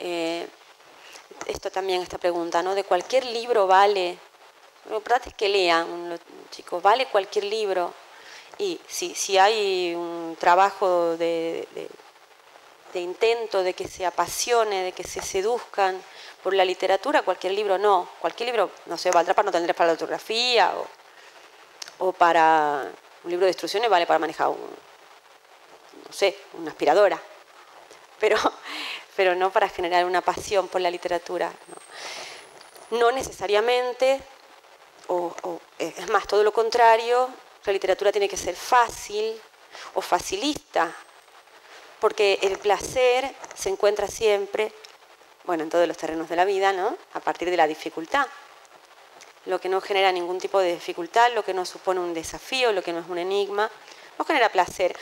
Esto también, esta pregunta, ¿no? De cualquier libro vale. Lo importante es que lean, los chicos, vale cualquier libro. Y si hay un trabajo de intento, de que se apasione, de que se seduzcan por la literatura, cualquier libro no. Cualquier libro, no sé, valdrá para No tendrás para la ortografía, o para un libro de instrucciones vale para manejar una aspiradora. Pero no para generar una pasión por la literatura. No necesariamente, o es más, todo lo contrario, la literatura tiene que ser fácil o facilista, porque el placer se encuentra siempre, bueno, en todos los terrenos de la vida, ¿no? A partir de la dificultad. Lo que no genera ningún tipo de dificultad, lo que no supone un desafío, lo que no es un enigma, no genera placer.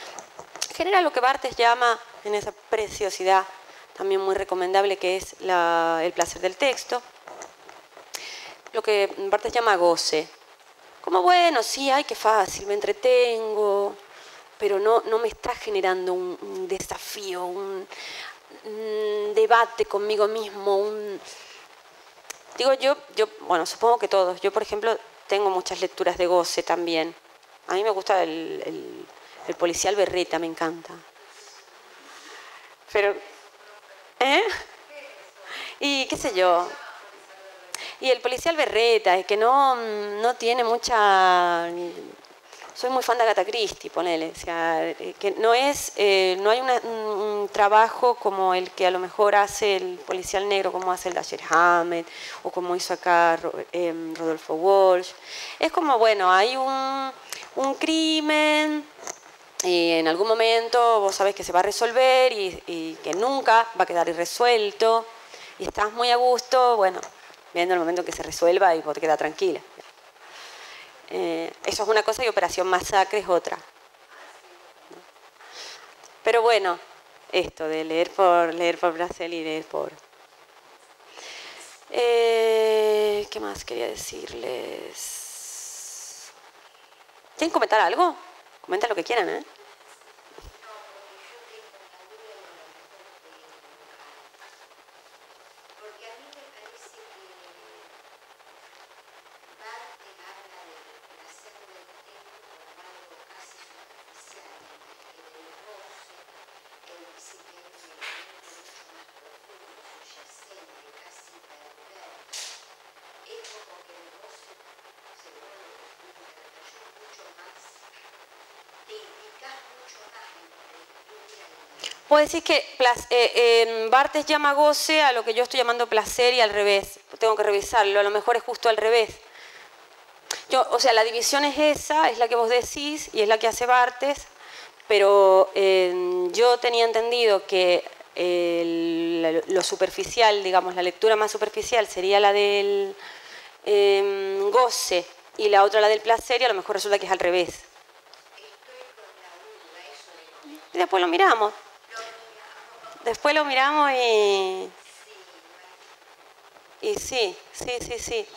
Genera lo que Barthes llama, en esa preciosidad, también muy recomendable, que es el placer del texto, lo que Barthes llama goce. Como, bueno, sí, ay, qué fácil, me entretengo, pero no me está generando un desafío, un debate conmigo mismo. Digo, yo, bueno, supongo que todos. Yo, por ejemplo, tengo muchas lecturas de goce también. A mí me gusta el policial Berreta, me encanta. Pero, ¿Y qué sé yo? Y el policial berreta, es que no tiene mucha... Soy muy fan de Agatha Christie, ponele. O sea, que no es, no hay un trabajo como el que a lo mejor hace el policial negro, como hace el Dashiell Hammett, o como hizo acá Rodolfo Walsh. Es como, bueno, hay un crimen, y en algún momento vos sabés que se va a resolver y que nunca va a quedar irresuelto, y estás muy a gusto, bueno, viendo el momento que se resuelva y vos te quedás tranquila. Eso es una cosa y Operación Masacre es otra. Pero bueno, esto de leer por Brasil y leer por... ¿qué más quería decirles? ¿Quieren comentar algo? Comenten lo que quieran, ¿eh? Puedo decir que Bartes llama goce a lo que yo estoy llamando placer y al revés. Tengo que revisarlo, a lo mejor es justo al revés. Yo, o sea, la división es esa, es la que vos decís y es la que hace Bartes, pero yo tenía entendido que lo superficial, digamos, la lectura más superficial sería la del goce y la otra la del placer y a lo mejor resulta que es al revés. Estoy con la duda, eso de... Después lo miramos. Después lo miramos y sí.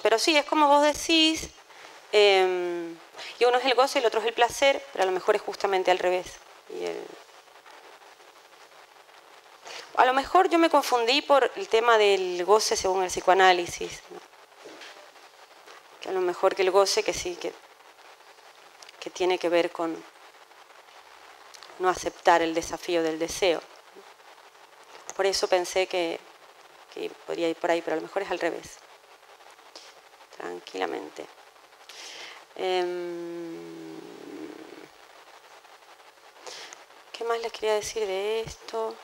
Pero sí, es como vos decís, y uno es el gozo y el otro es el placer, pero a lo mejor es justamente al revés. A lo mejor yo me confundí por el tema del goce según el psicoanálisis, ¿no? Que a lo mejor que el goce, que sí, que tiene que ver con no aceptar el desafío del deseo. Por eso pensé que podría ir por ahí, pero a lo mejor es al revés. Tranquilamente. ¿Qué más les quería decir de esto?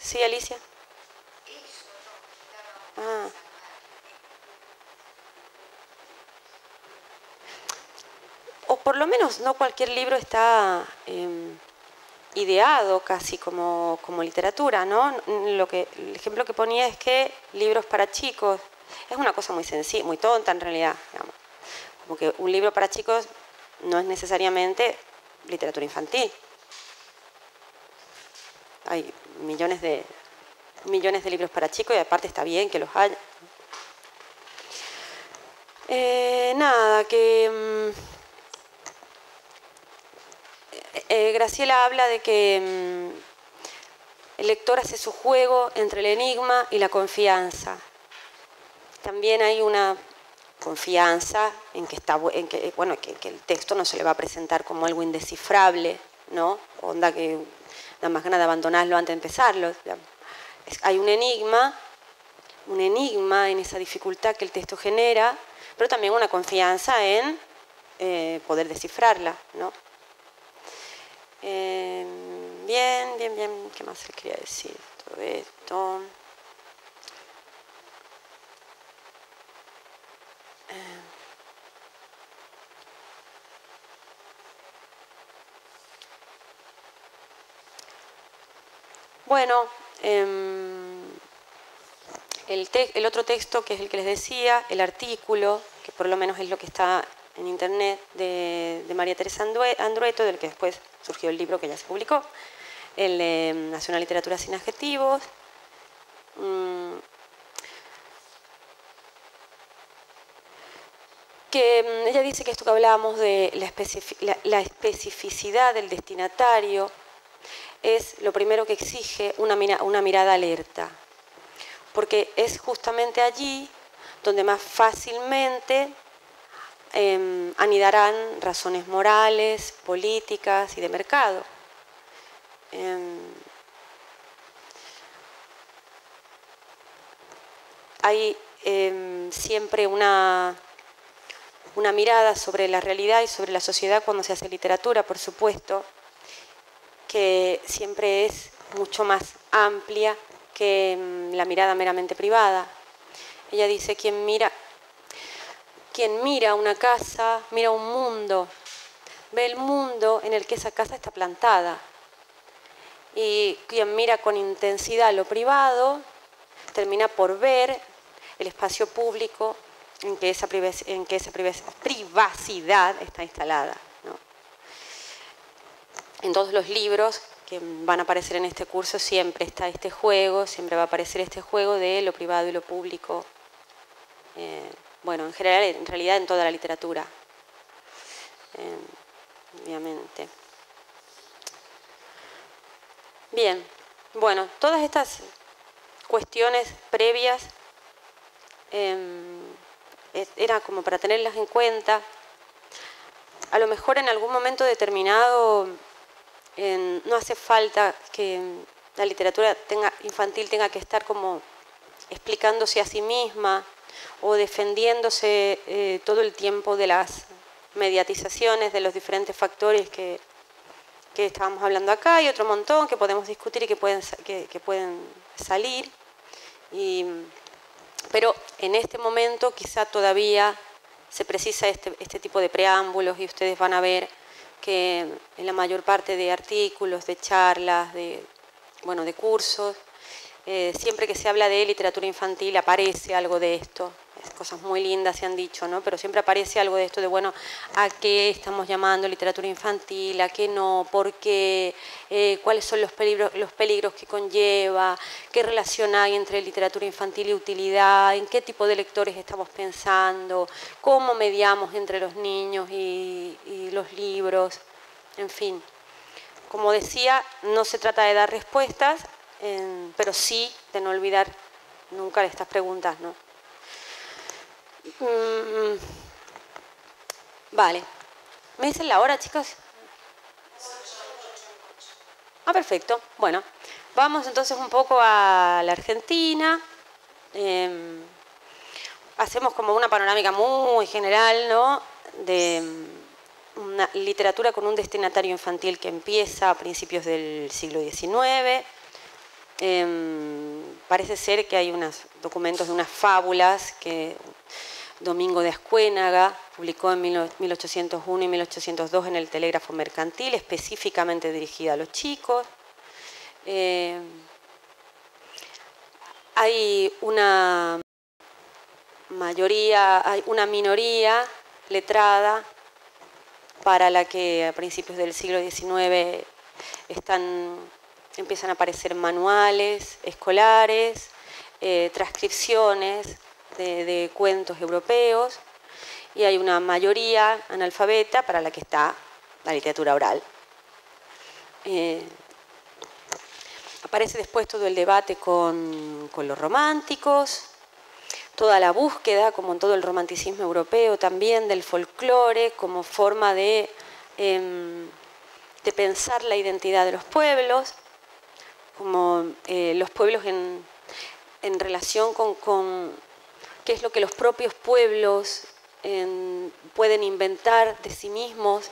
Sí, Alicia. Ah. O por lo menos no cualquier libro está ideado casi como literatura, ¿no? El ejemplo que ponía es que libros para chicos es una cosa muy sencilla, muy tonta en realidad, digamos. Como que un libro para chicos no es necesariamente literatura infantil. Hay millones de libros para chicos y aparte está bien que los haya. Nada, que... Graciela habla de que el lector hace su juego entre el enigma y la confianza. También hay una confianza en que está, que el texto no se le va a presentar como algo indescifrable, ¿no? Onda que... Da más ganas de abandonarlo antes de empezarlo. Hay un enigma en esa dificultad que el texto genera, pero también una confianza en poder descifrarla, ¿no? Bien. ¿Qué más les quería decir? Todo esto. Bueno, el otro texto que es el que les decía, el artículo, que por lo menos es lo que está en internet, de María Teresa Andruetto, del que después surgió el libro que ya se publicó, el Nacional Literatura sin Adjetivos. Que ella dice que esto que hablábamos de la especificidad del destinatario, es lo primero que exige una mirada alerta, porque es justamente allí donde más fácilmente anidarán razones morales, políticas y de mercado. Hay siempre una mirada sobre la realidad y sobre la sociedad cuando se hace literatura, por supuesto, que siempre es mucho más amplia que la mirada meramente privada. Ella dice, quien mira una casa, mira un mundo, ve el mundo en el que esa casa está plantada. Y quien mira con intensidad lo privado, termina por ver el espacio público en que esa privacidad está instalada, ¿no? En todos los libros que van a aparecer en este curso siempre está este juego, siempre va a aparecer este juego de lo privado y lo público. Bueno, en general, en realidad en toda la literatura, obviamente. Bien, bueno, todas estas cuestiones previas era como para tenerlas en cuenta. A lo mejor en algún momento determinado no hace falta que la literatura infantil tenga que estar como explicándose a sí misma o defendiéndose todo el tiempo de las mediatizaciones, de los diferentes factores que estábamos hablando acá, y otro montón que podemos discutir y que pueden salir. Pero en este momento quizá todavía se precisa este tipo de preámbulos, y ustedes van a ver que en la mayor parte de artículos, de charlas, de cursos, siempre que se habla de literatura infantil aparece algo de esto. Cosas muy lindas se han dicho, ¿no? Pero siempre aparece algo de esto de, bueno, ¿a qué estamos llamando literatura infantil? ¿A qué no? ¿Por qué? ¿Cuáles son los peligros que conlleva? ¿Qué relación hay entre literatura infantil y utilidad? ¿En qué tipo de lectores estamos pensando? ¿Cómo mediamos entre los niños y los libros? En fin, como decía, no se trata de dar respuestas, pero sí de no olvidar nunca estas preguntas, ¿no? Vale. ¿Me dicen la hora, chicas? Ah, perfecto. Bueno, vamos entonces un poco a la Argentina. Hacemos como una panorámica muy general, ¿no? De una literatura con un destinatario infantil que empieza a principios del siglo XIX. Parece ser que hay unos documentos de unas fábulas que Domingo de Ascuénaga publicó en 1801 y 1802 en el Telégrafo Mercantil, específicamente dirigida a los chicos. Hay una minoría letrada para la que a principios del siglo XIX empiezan a aparecer manuales escolares, transcripciones de cuentos europeos, y hay una mayoría analfabeta para la que está la literatura oral. Aparece después todo el debate con los románticos, toda la búsqueda, como en todo el romanticismo europeo también, del folclore como forma de pensar la identidad de los pueblos, como los pueblos en relación con qué es lo que los propios pueblos pueden inventar de sí mismos.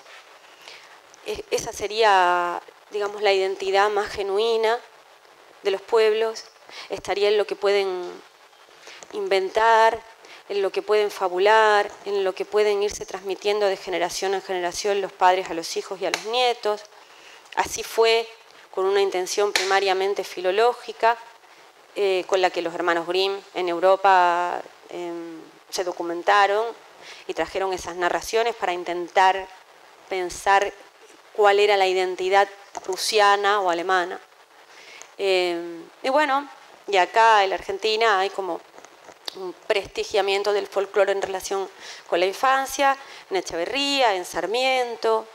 Esa sería, digamos, la identidad más genuina de los pueblos. Estaría en lo que pueden inventar, en lo que pueden fabular, en lo que pueden irse transmitiendo de generación en generación los padres a los hijos y a los nietos. Así fue, con una intención primariamente filológica, con la que los hermanos Grimm en Europa se documentaron y trajeron esas narraciones para intentar pensar cuál era la identidad prusiana o alemana. Y acá en la Argentina hay como un prestigiamiento del folclore en relación con la infancia, en Echeverría, en Sarmiento,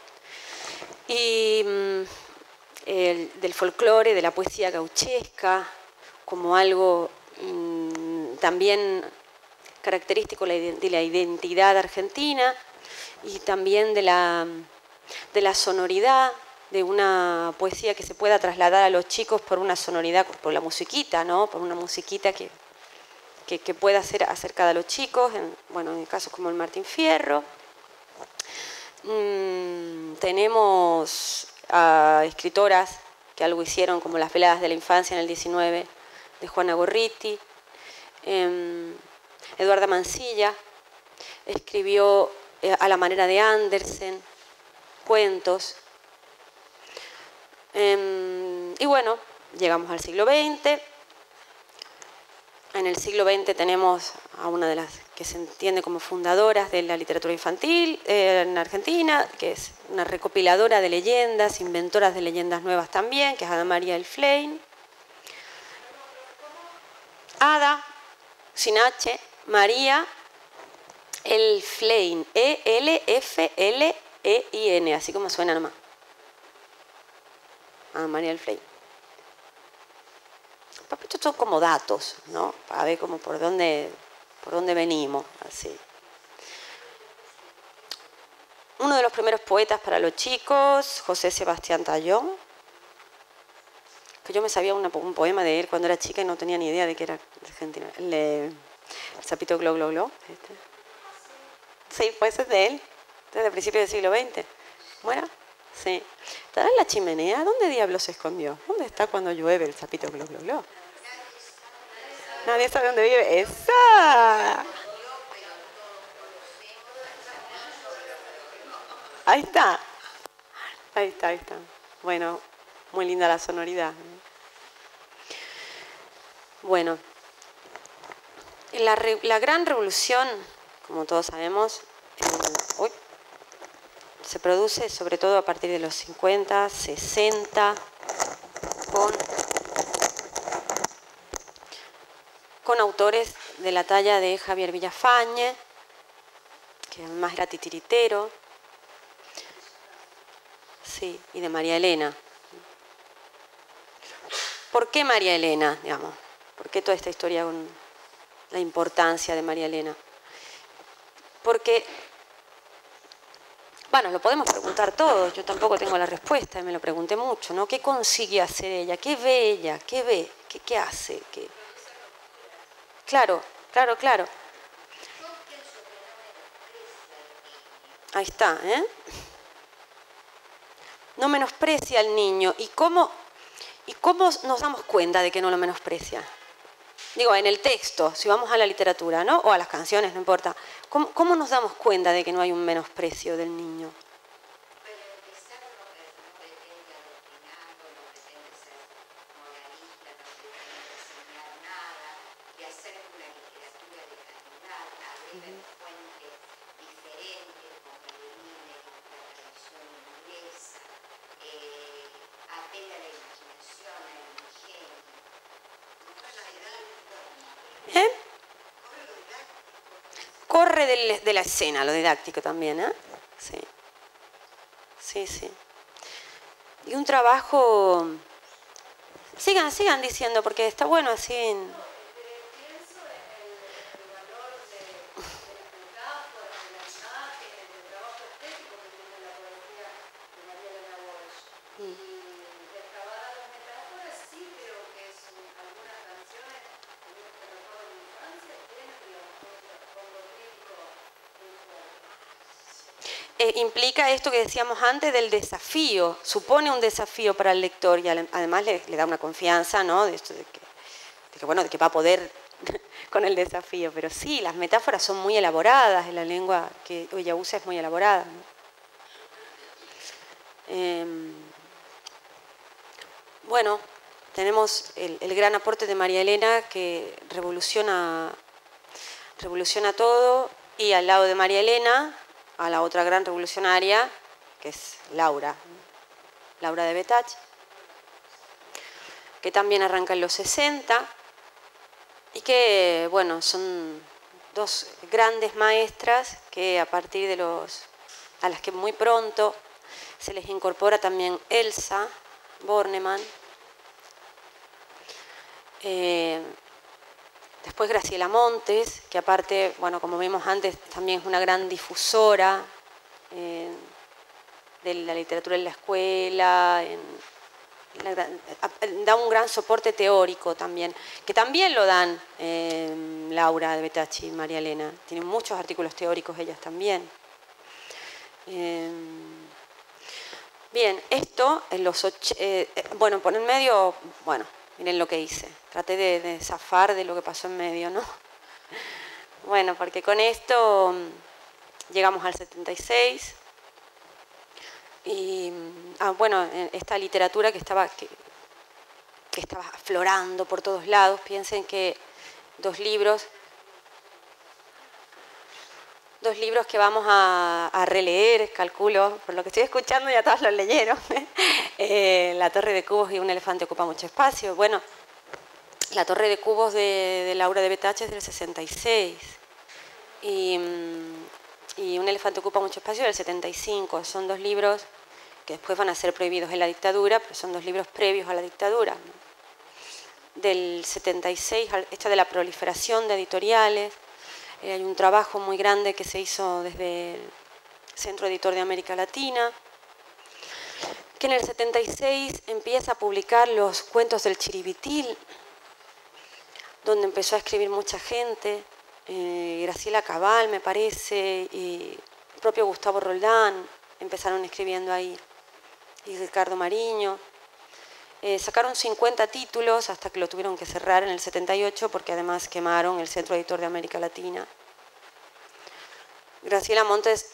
y del folclore, de la poesía gauchesca, como algo también característico de la identidad argentina y también de la sonoridad, de una poesía que se pueda trasladar a los chicos por una sonoridad, por la musiquita, ¿no? Por una musiquita que pueda ser acercada a los chicos, en casos como el Martín Fierro. Tenemos a escritoras que algo hicieron, como Las Veladas de la Infancia en el 19, de Juana Gorriti. Eduarda Mansilla escribió a la manera de Andersen, cuentos. Y bueno, llegamos al siglo XX. En el siglo XX tenemos a una de las que se entiende como fundadoras de la literatura infantil en Argentina, que es una recopiladora de leyendas, inventoras de leyendas nuevas también, que es Ada María Elflein. Ada, sin H, María Elflein, E-L-F-L-E-I-N, así como suena nomás. Ada María Elflein. Esto son como datos, ¿no? Para ver como por dónde venimos, así. Uno de los primeros poetas para los chicos, José Sebastián Tallón, que yo me sabía un poema de él cuando era chica y no tenía ni idea de que era argentino. El sapito glo glo glo. Sí, pues es de él, desde principios del siglo XX. Bueno, sí. ¿Estará en la chimenea? ¿Dónde diablos se escondió? ¿Dónde está cuando llueve el sapito glo glo glo? Nadie sabe dónde vive. ¡Esa! Ahí está. Ahí está, ahí está. Bueno, muy linda la sonoridad. Bueno, la gran revolución, como todos sabemos, se produce sobre todo a partir de los 50, 60, con autores de la talla de Javier Villafañe, que además era titiritero, sí, y de María Elena. ¿Por qué María Elena, digamos? ¿Por qué toda esta historia con la importancia de María Elena? Porque, bueno, lo podemos preguntar todos, yo tampoco tengo la respuesta, y me lo pregunté mucho, ¿no? ¿Qué consigue hacer ella? ¿Qué ve ella? ¿Qué ve? ¿Qué hace? ¿Qué? Claro, claro, claro. Ahí está, ¿eh? No menosprecia al niño. ¿Y cómo nos damos cuenta de que no lo menosprecia? Digo, en el texto, si vamos a la literatura, ¿no? O a las canciones, no importa. ¿Cómo nos damos cuenta de que no hay un menosprecio del niño? De la escena, lo didáctico también, ¿eh? Sí. Sí, sí. Y un trabajo... Sigan diciendo, porque está bueno así... Implica esto que decíamos antes del desafío, supone un desafío para el lector y además le da una confianza, ¿no? de que va a poder con el desafío. Pero sí, las metáforas son muy elaboradas, en la lengua que ella usa es muy elaborada, ¿no? Bueno, tenemos el gran aporte de María Elena, que revoluciona todo, y al lado de María Elena... a la otra gran revolucionaria, que es Laura Devetach, que también arranca en los 60, y que, bueno, son dos grandes maestras que a las que muy pronto se les incorpora también Elsa Bornemann, después Graciela Montes, que aparte, bueno, como vimos antes, también es una gran difusora de la literatura en la escuela, da un gran soporte teórico también, que también lo dan Laura Devetach y María Elena. Tienen muchos artículos teóricos ellas también. Bien, esto en los... bueno, por el medio, bueno, miren lo que hice. Traté de zafar de lo que pasó en medio, ¿no? Bueno, porque con esto llegamos al 76. Y bueno, esta literatura que estaba aflorando por todos lados. Piensen que dos libros que vamos a releer, calculo, por lo que estoy escuchando ya todos los leyeron, La Torre de Cubos y Un Elefante Ocupa Mucho Espacio. Bueno, La Torre de Cubos de Laura Devetach es del 66 y Un Elefante Ocupa Mucho Espacio del 75. Son dos libros que después van a ser prohibidos en la dictadura, pero son dos libros previos a la dictadura, ¿no? Del 76, esto de la proliferación de editoriales. Hay un trabajo muy grande que se hizo desde el Centro Editor de América Latina, que en el 76 empieza a publicar los Cuentos del Chiribitil, donde empezó a escribir mucha gente. Graciela Cabal, me parece, y el propio Gustavo Roldán empezaron escribiendo ahí, y Ricardo Mariño. Sacaron 50 títulos hasta que lo tuvieron que cerrar en el 78 porque además quemaron el Centro Editor de América Latina. Graciela Montes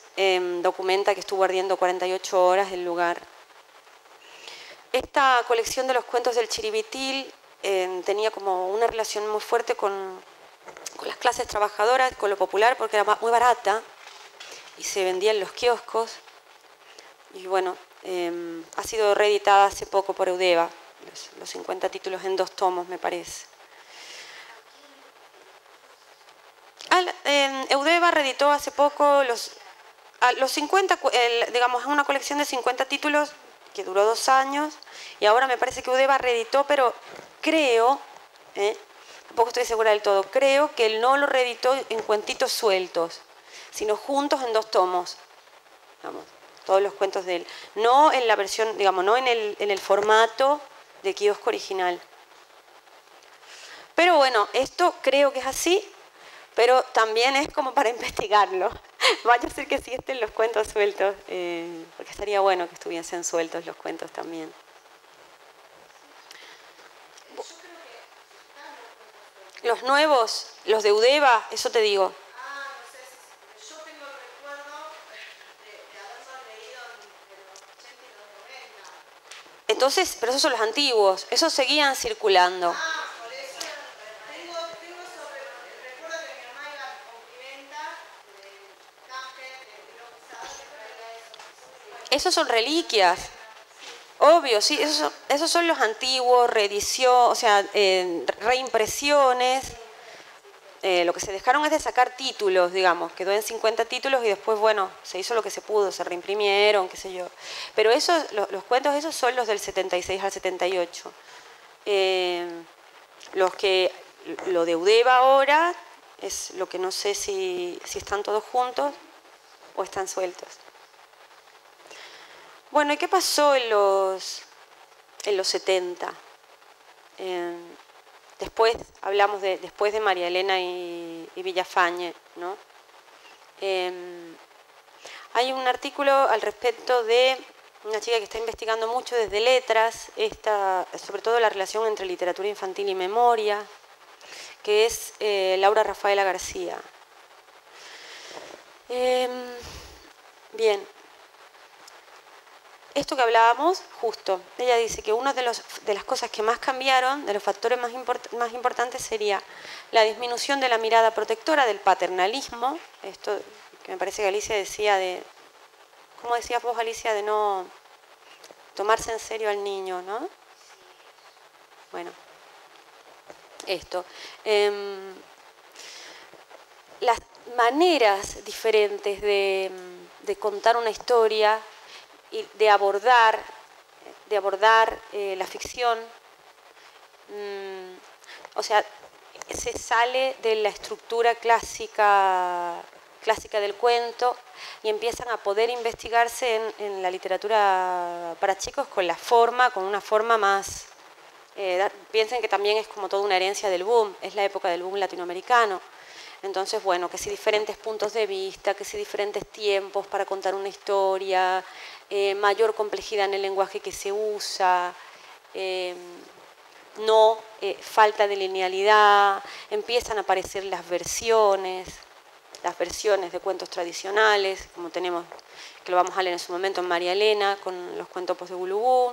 documenta que estuvo ardiendo 48 horas el lugar. Esta colección de los Cuentos del Chiribitil tenía como una relación muy fuerte con las clases trabajadoras, con lo popular, porque era muy barata y se vendía en los kioscos. Y bueno, ha sido reeditada hace poco por Eudeba, los 50 títulos en 2 tomos, me parece. Eudeba reeditó hace poco los 50, digamos, una colección de 50 títulos que duró 2 años, y ahora me parece que Eudeba reeditó, pero creo, tampoco estoy segura del todo, creo que él no lo reeditó en cuentitos sueltos, sino juntos en 2 tomos, digamos, todos los cuentos de él, no en la versión, digamos, no en el formato de kiosco original. Pero bueno, esto creo que es así, pero también es como para investigarlo. Vaya a ser que sí estén los cuentos sueltos, porque estaría bueno que estuviesen sueltos los cuentos también. Los nuevos, los de Eudeba, eso te digo. Entonces, pero esos son los antiguos, esos seguían circulando. Por eso. Tengo sobre el recuerdo que mi mamá iba con esos son reliquias, obvio, sí, esos son los antiguos, reedición, o sea, reimpresiones. Lo que se dejaron es de sacar títulos, digamos, quedó en 50 títulos y después, bueno, se hizo lo que se pudo, se reimprimieron, qué sé yo. Pero esos, los cuentos esos son los del 76 al 78. Lo de Eudeba ahora es lo que no sé si están todos juntos o están sueltos. Bueno, ¿y qué pasó en los 70? Después hablamos después de María Elena y Villafañe, ¿no? Hay un artículo al respecto de una chica que está investigando mucho desde letras, sobre todo la relación entre literatura infantil y memoria, que es Laura Rafaela García. Bien, esto que hablábamos, justo, ella dice que una de las cosas que más cambiaron, de los factores más importantes, sería la disminución de la mirada protectora, del paternalismo. Esto que me parece que Alicia decía ¿cómo decías vos, Alicia? De no tomarse en serio al niño, ¿no? Bueno, esto. Las maneras diferentes de contar una historia y de abordar de abordar la ficción. O sea, se sale de la estructura clásica del cuento y empiezan a poder investigarse en la literatura para chicos con la forma, con una forma más... piensen que también es como toda una herencia del boom, es la época del boom latinoamericano. Entonces, bueno, que si diferentes puntos de vista, que si diferentes tiempos para contar una historia, mayor complejidad en el lenguaje que se usa, falta de linealidad, empiezan a aparecer las versiones de cuentos tradicionales, como tenemos, que lo vamos a leer en su momento en María Elena, con los cuentopos de Gulubú.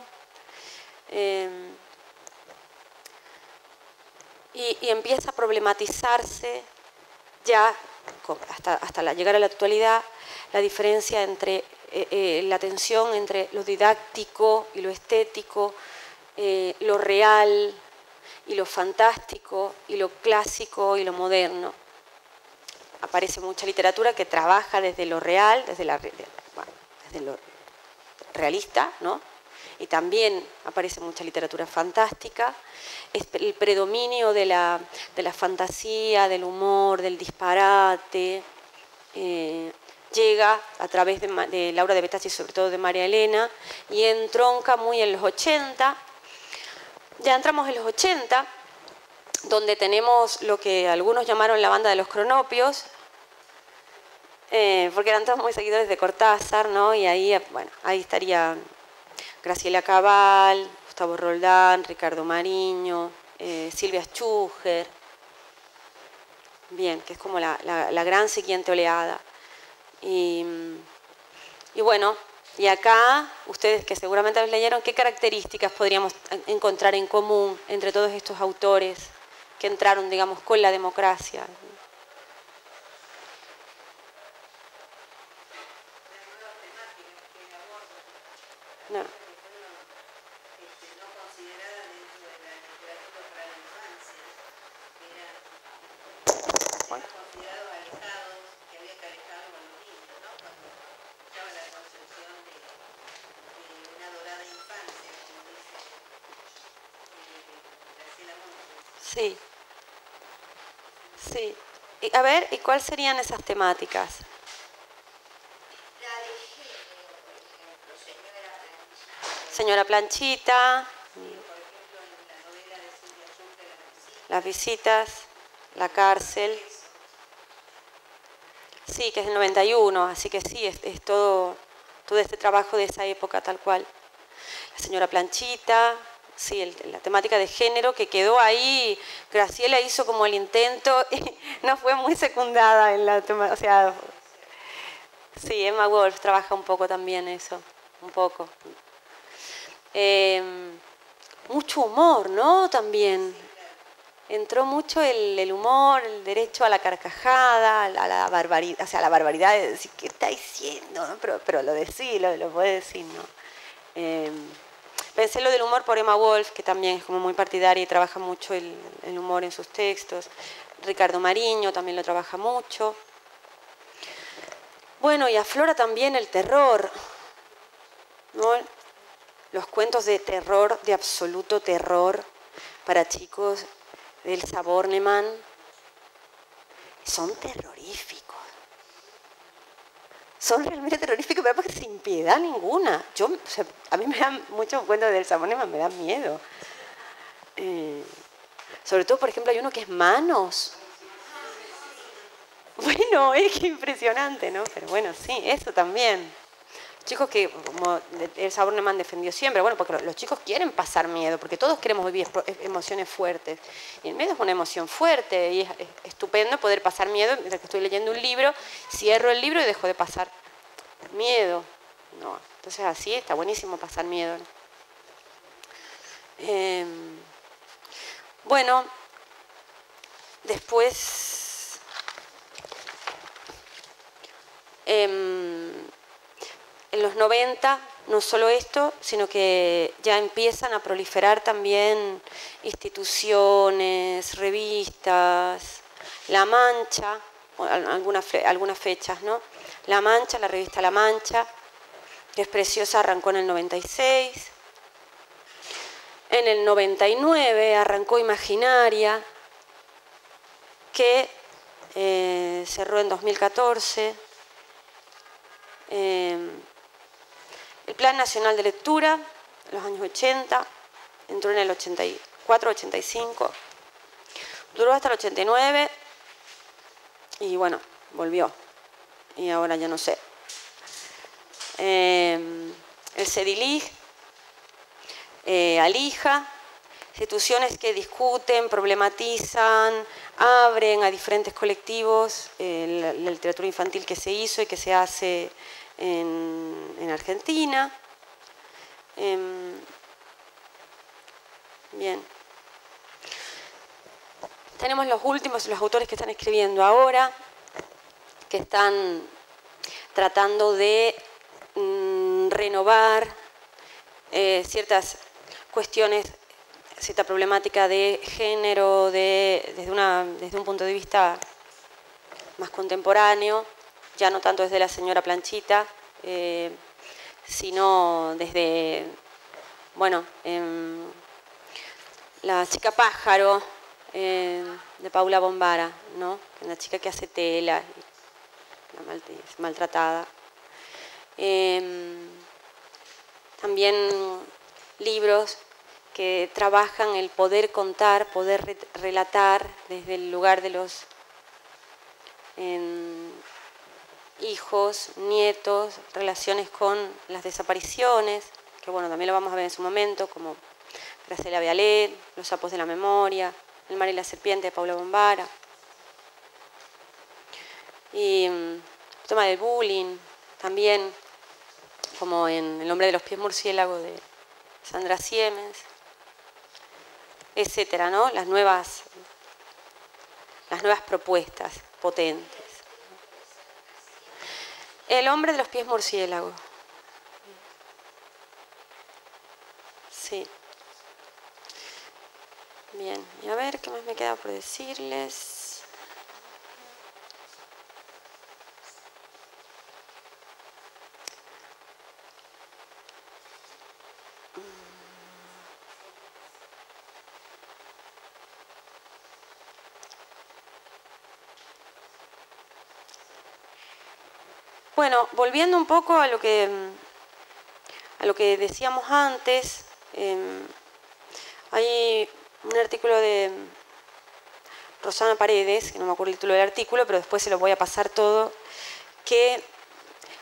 Y empieza a problematizarse ya, hasta llegar a la actualidad, la diferencia entre la tensión entre lo didáctico y lo estético, lo real y lo fantástico, y lo clásico y lo moderno. Aparece mucha literatura que trabaja desde lo real, desde lo realista, ¿no? Y también aparece mucha literatura fantástica. El predominio de la fantasía, del humor, del disparate, llega a través de Laura Devetach y sobre todo de María Elena, y entronca muy en los 80. Ya entramos en los 80, donde tenemos lo que algunos llamaron la banda de los cronopios, porque eran todos muy seguidores de Cortázar, ¿no? Y ahí, bueno, ahí estaría... Graciela Cabal, Gustavo Roldán, Ricardo Mariño, Silvia Schuger, bien, que es como la gran siguiente oleada. Y bueno, y acá, ustedes que seguramente los leyeron, ¿qué características podríamos encontrar en común entre todos estos autores que entraron, digamos, con la democracia? No. Sí, sí. A ver, ¿y cuáles serían esas temáticas? La de género, por ejemplo, Señora Planchita. Sí, por ejemplo, en la novela de Silvia Schuster, Las visitas, la cárcel. Sí, que es el 91, así que sí, es todo este trabajo de esa época tal cual. La Señora Planchita. Sí, la temática de género que quedó ahí. Graciela hizo como el intento y no fue muy secundada en la temática. O sea, sí, Emma Wolf trabaja un poco también eso, un poco. Mucho humor, ¿no? También entró mucho el humor, el derecho a la carcajada, a la barbaridad, o sea, la barbaridad de decir, ¿qué está diciendo? ¿No? Pero lo decís, lo podés decir, ¿no? Pensé lo del humor por Emma Wolf, que también es como muy partidaria y trabaja mucho el humor en sus textos. Ricardo Mariño también lo trabaja mucho. Bueno, y aflora también el terror, ¿no? Los cuentos de terror, de absoluto terror, para chicos de Elsa Bornemann, son terroríficos. Son realmente terroríficos, pero porque sin piedad ninguna. A mí me dan muchos cuentos del Samonema, me dan miedo. Sobre todo, por ejemplo, hay uno que es Manos. Bueno, es que impresionante, ¿no? Pero bueno, sí, eso también. Los chicos que, como el Samonema defendió siempre, bueno, porque los chicos quieren pasar miedo, porque todos queremos vivir emociones fuertes. Y el miedo es una emoción fuerte y es estupendo poder pasar miedo. Mientras que estoy leyendo un libro, cierro el libro y dejo de pasar miedo. No, entonces así está buenísimo pasar miedo, ¿no? Bueno, después en los 90, no solo esto, sino que ya empiezan a proliferar también instituciones, revistas, La Mancha, algunas fechas, ¿no? La Mancha, la revista La Mancha, que es preciosa, arrancó en el 96. En el 99 arrancó Imaginaria, que cerró en 2014. El Plan Nacional de Lectura, en los años 80, entró en el 84, 85, duró hasta el 89 y bueno, volvió. Y ahora ya no sé. El CEDILIG, Alija, instituciones que discuten, problematizan, abren a diferentes colectivos la literatura infantil que se hizo y que se hace en Argentina. Bien. Tenemos los últimos, los autores que están escribiendo ahora, que están tratando de renovar ciertas cuestiones, cierta problemática de género, desde un punto de vista más contemporáneo, ya no tanto desde la señora Planchita, sino desde, bueno, La Chica Pájaro, de Paula Bombara, ¿no? Una chica que hace tela, maltratada. También libros que trabajan el poder contar, poder relatar desde el lugar de los hijos, nietos, relaciones con las desapariciones, que bueno, también lo vamos a ver en su momento, como Graciela Cabal, Los sapos de la memoria, El mar y la serpiente, de Paula Bombara. Y el tema del bullying, también, como en El hombre de los pies murciélago, de Sandra Siemens, etcétera, ¿no? Las nuevas propuestas potentes. El hombre de los pies murciélago. Sí. Bien, y a ver, ¿qué más me queda por decirles? Bueno, volviendo un poco a lo que decíamos antes, hay un artículo de Rosana Paredes, que no me acuerdo el título del artículo, pero después se lo voy a pasar todo, que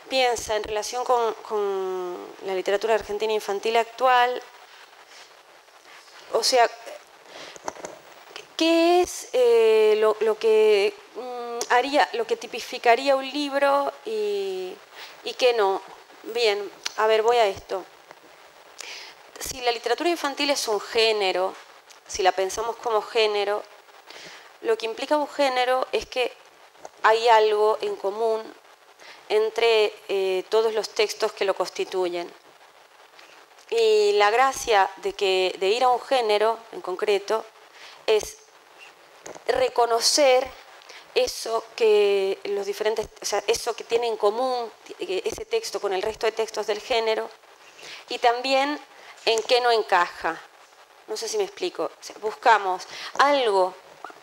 piensa en relación con la literatura argentina infantil actual, o sea, ¿qué es lo que haría, lo que tipificaría un libro y qué no? Bien, a ver, voy a esto. Si la literatura infantil es un género, si la pensamos como género, lo que implica un género es que hay algo en común entre todos los textos que lo constituyen. Y la gracia de ir a un género en concreto es reconocer eso que los diferentes, o sea, eso que tiene en común ese texto con el resto de textos del género, y también en qué no encaja. No sé si me explico. O sea, buscamos algo,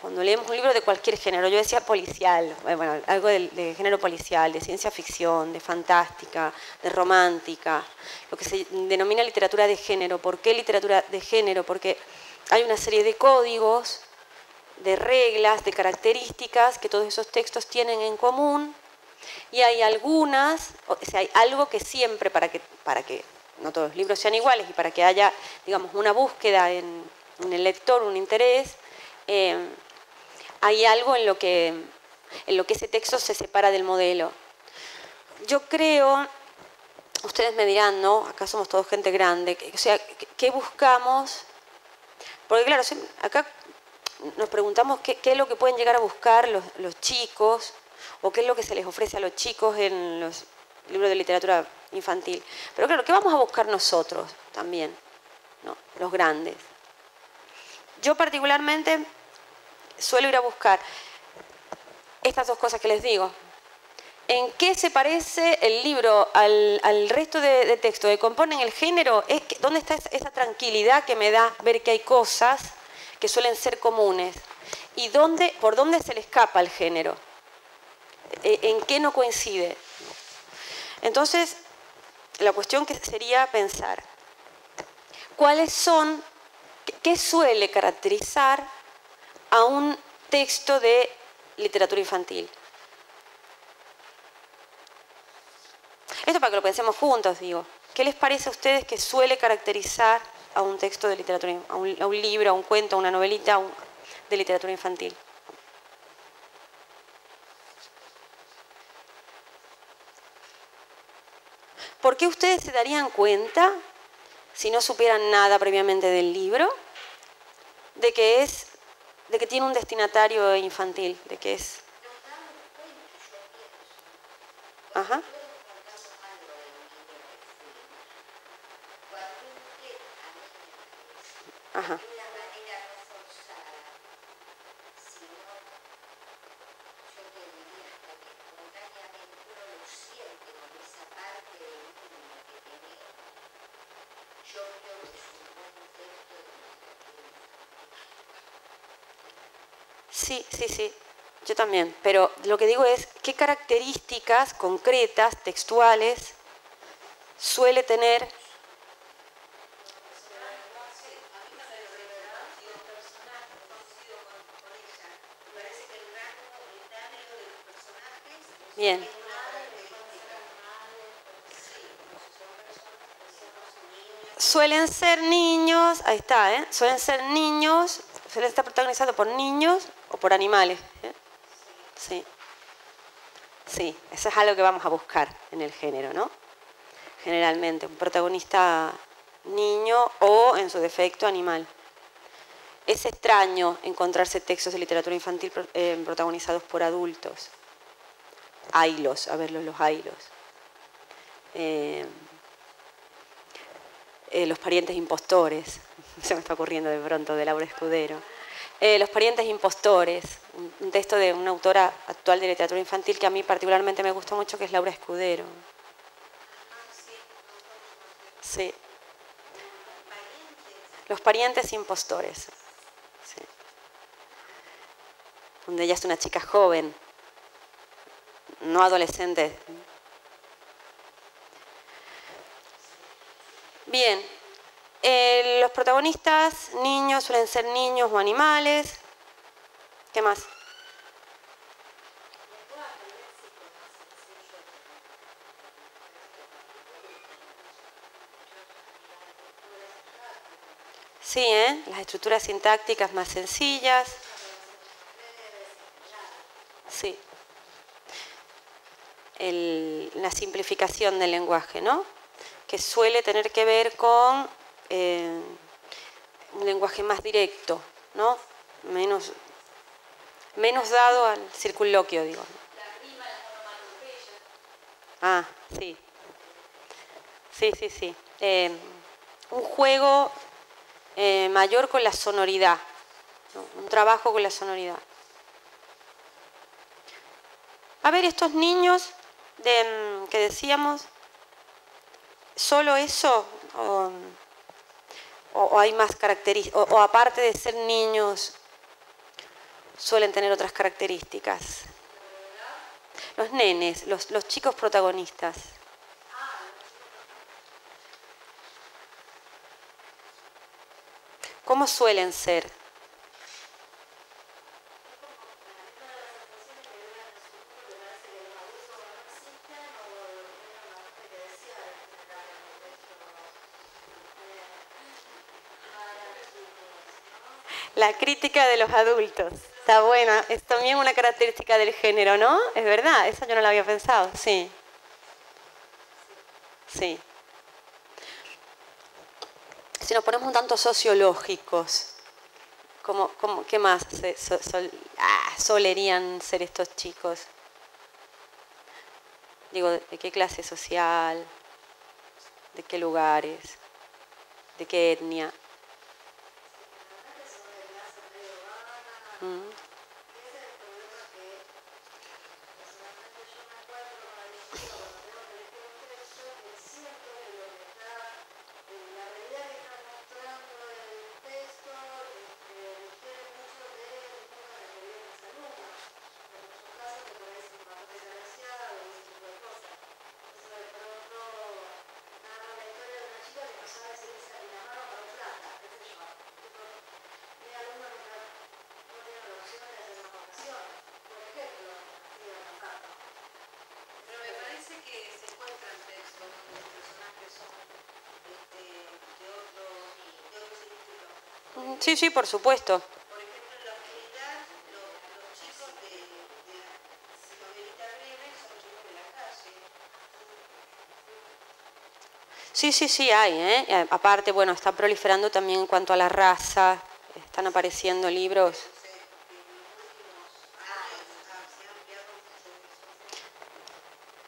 cuando leemos un libro de cualquier género, yo decía policial, bueno, algo de género policial, de ciencia ficción, de fantástica, de romántica, lo que se denomina literatura de género. ¿Por qué literatura de género? Porque hay una serie de códigos, de reglas, de características que todos esos textos tienen en común, y hay algunas, o sea, hay algo que siempre, para que no todos los libros sean iguales y para que haya, digamos, una búsqueda en el lector, un interés, hay algo en lo que ese texto se separa del modelo. Yo creo, ustedes me dirán, ¿no? Acá somos todos gente grande, o sea, ¿qué buscamos? Porque claro, acá nos preguntamos qué es lo que pueden llegar a buscar los chicos, o qué es lo que se les ofrece a los chicos en los libros de literatura infantil. Pero claro, ¿qué vamos a buscar nosotros también, ¿no? Los grandes. Yo particularmente suelo ir a buscar estas dos cosas que les digo. ¿En qué se parece el libro al resto de textos que componen el género? Es que, ¿dónde está esa tranquilidad que me da ver que hay cosas que suelen ser comunes? ¿Y por dónde se le escapa el género? ¿En qué no coincide? Entonces, la cuestión que sería pensar, ¿cuáles son, qué suele caracterizar a un texto de literatura infantil? Esto para que lo pensemos juntos, digo. ¿Qué les parece a ustedes que suele caracterizar a un texto de literatura, a un libro, a un cuento, a una novelita de literatura infantil? ¿Por qué ustedes se darían cuenta, si no supieran nada previamente del libro, de que tiene un destinatario infantil, de que es? Ajá. Ajá. Sí, sí, sí, yo también, pero lo que digo es qué características concretas, textuales, suele tener. Bien. Suelen ser niños, ahí está, ¿eh? Suelen ser niños, suelen estar protagonizados por niños o por animales, ¿eh? Sí. Sí, eso es algo que vamos a buscar en el género, ¿no? Generalmente, un protagonista niño o, en su defecto, animal. Es extraño encontrarse textos de literatura infantil protagonizados por adultos. Haylos, a ver los haylos. Los parientes impostores, se me está ocurriendo de pronto, de Laura Escudero. Los parientes impostores, un texto de una autora actual de literatura infantil que a mí particularmente me gusta mucho, que es Laura Escudero. Sí. Los parientes impostores. Sí. Donde ella es una chica joven, no adolescentes. Bien, los protagonistas, niños, suelen ser niños o animales. ¿Qué más? Sí, ¿eh? Las estructuras sintácticas más sencillas. Sí. La simplificación del lenguaje, ¿no? Que suele tener que ver con un lenguaje más directo, ¿no? Menos dado al circunloquio, digo. Ah, sí. Sí, sí, sí. Un juego mayor con la sonoridad, ¿no? Un trabajo con la sonoridad. A ver, estos niños que decíamos, ¿solo eso? ¿O hay más características? ¿O aparte de ser niños, suelen tener otras características? Los nenes, los chicos protagonistas. ¿Cómo suelen ser? La crítica de los adultos. Está buena. Es también una característica del género, ¿no? Es verdad, eso yo no lo había pensado. Sí. Sí. Si nos ponemos un tanto sociológicos, ¿qué más solerían ser estos chicos? Digo, ¿de qué clase social? ¿De qué lugares? ¿De qué etnia? Sí, sí, por supuesto. Por ejemplo, en la orfandad, los chicos de novelita breve son chicos de la calle. Sí, sí, sí, hay. Aparte, bueno, está proliferando también en cuanto a la raza. Están apareciendo libros.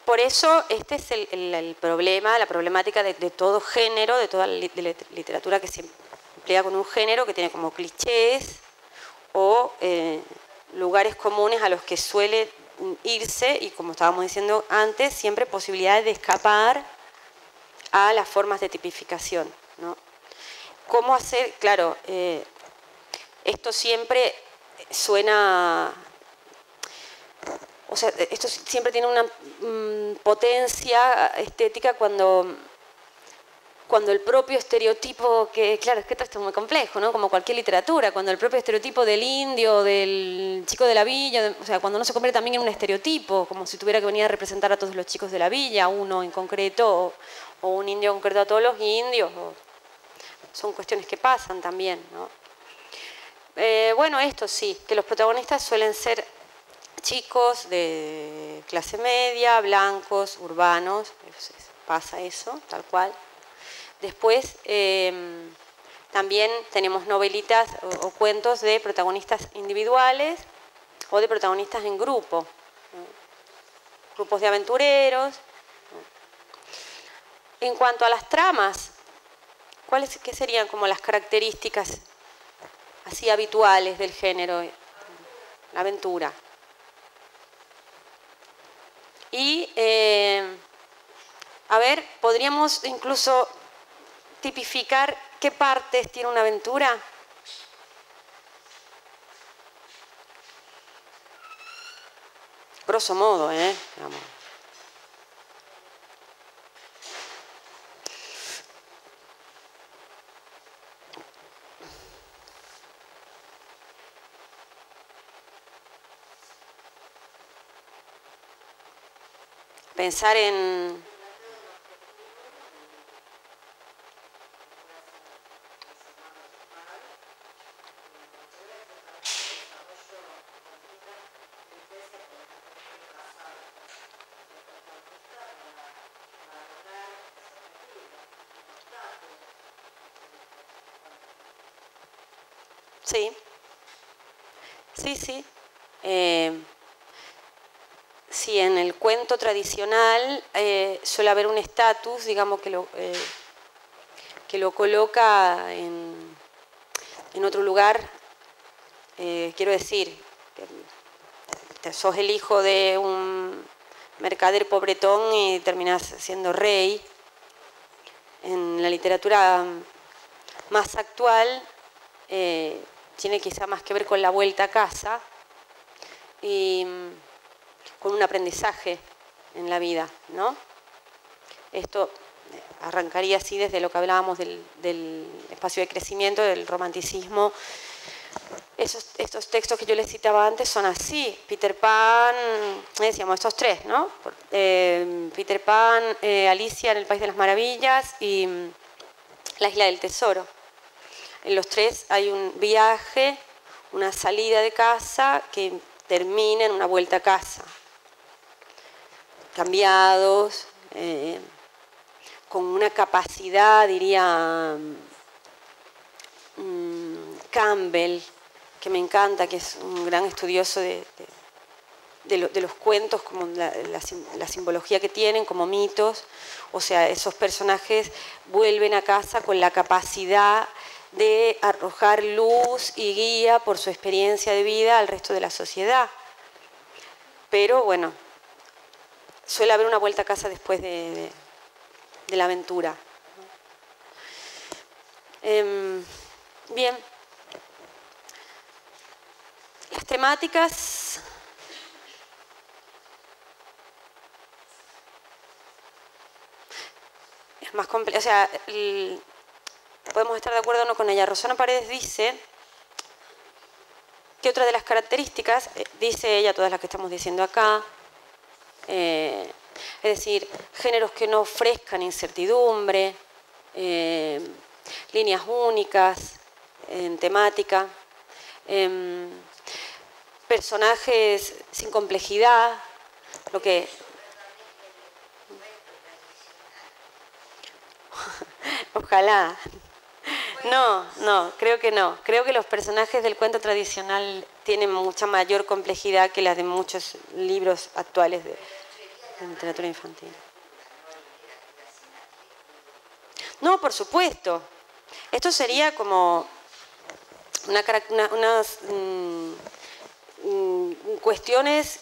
Por eso este es el problema, la problemática de todo género, de toda literatura que se emplea con un género que tiene como clichés o lugares comunes a los que suele irse y, como estábamos diciendo antes, siempre posibilidades de escapar a las formas de tipificación, ¿no? ¿Cómo hacer? Claro, esto siempre suena... O sea, esto siempre tiene una potencia estética cuando el propio estereotipo, que claro, es que esto es muy complejo, ¿no? Como cualquier literatura, cuando el propio estereotipo del indio, del chico de la villa, o sea, cuando no se convierte también en un estereotipo, como si tuviera que venir a representar a todos los chicos de la villa, uno en concreto, o un indio en concreto a todos los indios, o, son cuestiones que pasan también, ¿no? Bueno, esto sí, que los protagonistas suelen ser chicos de clase media, blancos, urbanos, pasa eso, tal cual. Después también tenemos novelitas o cuentos de protagonistas individuales o de protagonistas en grupo, ¿no? Grupos de aventureros. En cuanto a las tramas, ¿cuáles qué serían como las características así habituales del género? La aventura. Y, a ver, podríamos incluso tipificar qué partes tiene una aventura. Grosso modo, ¿eh? Vamos. Pensar en... Sí, sí, sí. Sí, en el cuento tradicional suele haber un estatus, digamos, que lo coloca en otro lugar. Quiero decir, que sos el hijo de un mercader pobretón y terminás siendo rey. En la literatura más actual tiene quizá más que ver con la vuelta a casa y con un aprendizaje en la vida, ¿no? Esto arrancaría así desde lo que hablábamos del espacio de crecimiento, del romanticismo. Estos textos que yo les citaba antes son así. Peter Pan, decíamos estos tres, ¿no? Peter Pan, Alicia en el País de las Maravillas y La Isla del Tesoro. En los tres hay un viaje, una salida de casa que termina en una vuelta a casa. Cambiados, con una capacidad, diría Campbell, que me encanta, que es un gran estudioso de los cuentos, como la simbología que tienen, como mitos. O sea, esos personajes vuelven a casa con la capacidad de arrojar luz y guía por su experiencia de vida al resto de la sociedad. Pero bueno, suele haber una vuelta a casa después de la aventura. Bien. Las temáticas... Es más complejo, o sea, podemos estar de acuerdo o no con ella. Rosana Paredes dice que otra de las características, dice ella todas las que estamos diciendo acá, es decir, géneros que no ofrezcan incertidumbre, líneas únicas, en temática, personajes sin complejidad, lo que... Ojalá. No, creo que no. Creo que los personajes del cuento tradicional tienen mucha mayor complejidad que las de muchos libros actuales de literatura infantil. No, por supuesto. Esto sería como unas cuestiones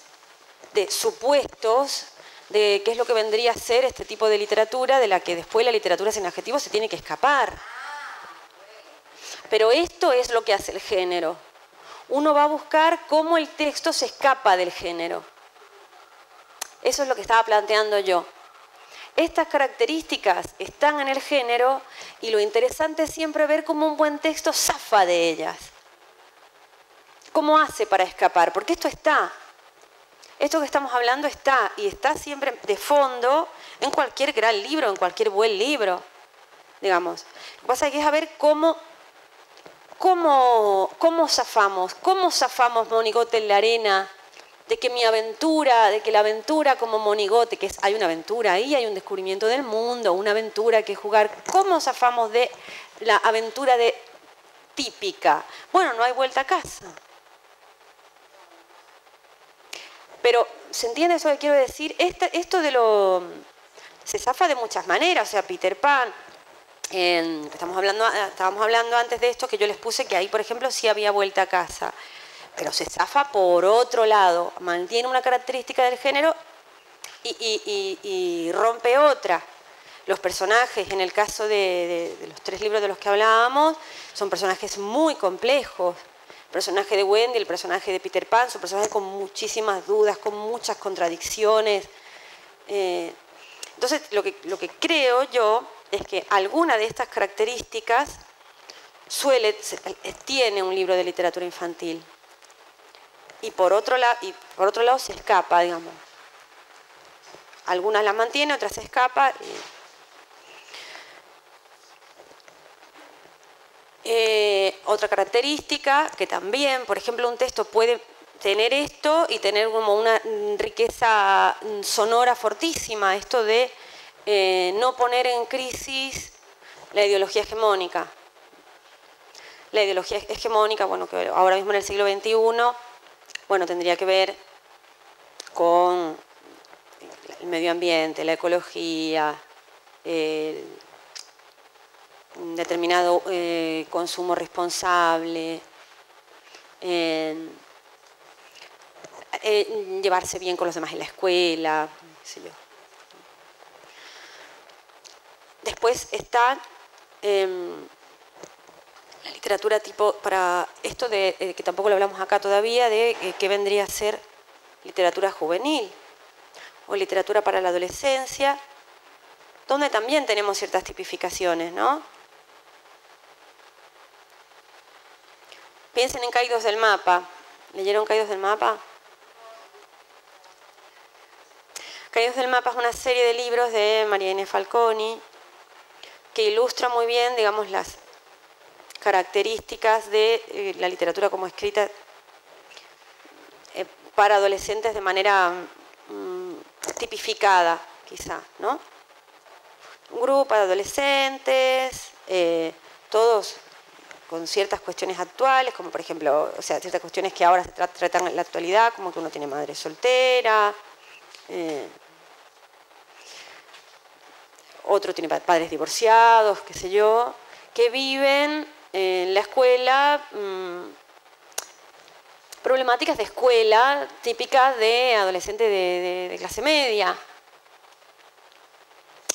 de supuestos de qué es lo que vendría a ser este tipo de literatura, de la que después la literatura sin adjetivos se tiene que escapar. Pero esto es lo que hace el género. Uno va a buscar cómo el texto se escapa del género. Eso es lo que estaba planteando yo. Estas características están en el género y lo interesante es siempre ver cómo un buen texto zafa de ellas. ¿Cómo hace para escapar? Porque esto está. Esto que estamos hablando está, y está siempre de fondo en cualquier gran libro, en cualquier buen libro, digamos. Lo que pasa es que es a ver cómo zafamos. ¿Cómo zafamos monigote en la arena? De que mi aventura, de que la aventura como monigote, que es, hay una aventura ahí, hay un descubrimiento del mundo, una aventura que jugar. ¿Cómo zafamos de la aventura de típica? Bueno, no hay vuelta a casa. Pero, ¿se entiende eso que quiero decir? Esto de lo... se zafa de muchas maneras. O sea, Peter Pan, estábamos hablando antes de esto, que yo les puse que ahí, por ejemplo, sí había vuelta a casa. Pero se zafa por otro lado, mantiene una característica del género y rompe otra. Los personajes, en el caso de los tres libros de los que hablábamos, son personajes muy complejos. El personaje de Wendy, el personaje de Peter Pan, son personajes con muchísimas dudas, con muchas contradicciones. Entonces, lo que creo yo es que alguna de estas características tiene un libro de literatura infantil. Y por otro lado se escapa, digamos. Algunas las mantiene, otras se escapa. Otra característica que también, por ejemplo, un texto puede tener esto y tener como una riqueza sonora fortísima, esto de no poner en crisis la ideología hegemónica. La ideología hegemónica, bueno, que ahora mismo en el siglo XXI, bueno, tendría que ver con el medio ambiente, la ecología, un determinado consumo responsable, llevarse bien con los demás en la escuela, qué sé yo. Después está la literatura tipo, para esto de que tampoco lo hablamos acá todavía, de qué vendría a ser literatura juvenil o literatura para la adolescencia, donde también tenemos ciertas tipificaciones, ¿no? Piensen en Caídos del Mapa. ¿Leyeron Caídos del Mapa? Caídos del Mapa es una serie de libros de María Inés Falconi que ilustra muy bien, digamos, las características de la literatura como escrita para adolescentes de manera tipificada, quizá, ¿no? Un grupo de adolescentes, todos con ciertas cuestiones actuales, como por ejemplo, o sea, ciertas cuestiones que ahora se tratan en la actualidad, como que uno tiene madre soltera, otro tiene padres divorciados, qué sé yo, que viven en la escuela, problemáticas de escuela típicas de adolescentes de clase media.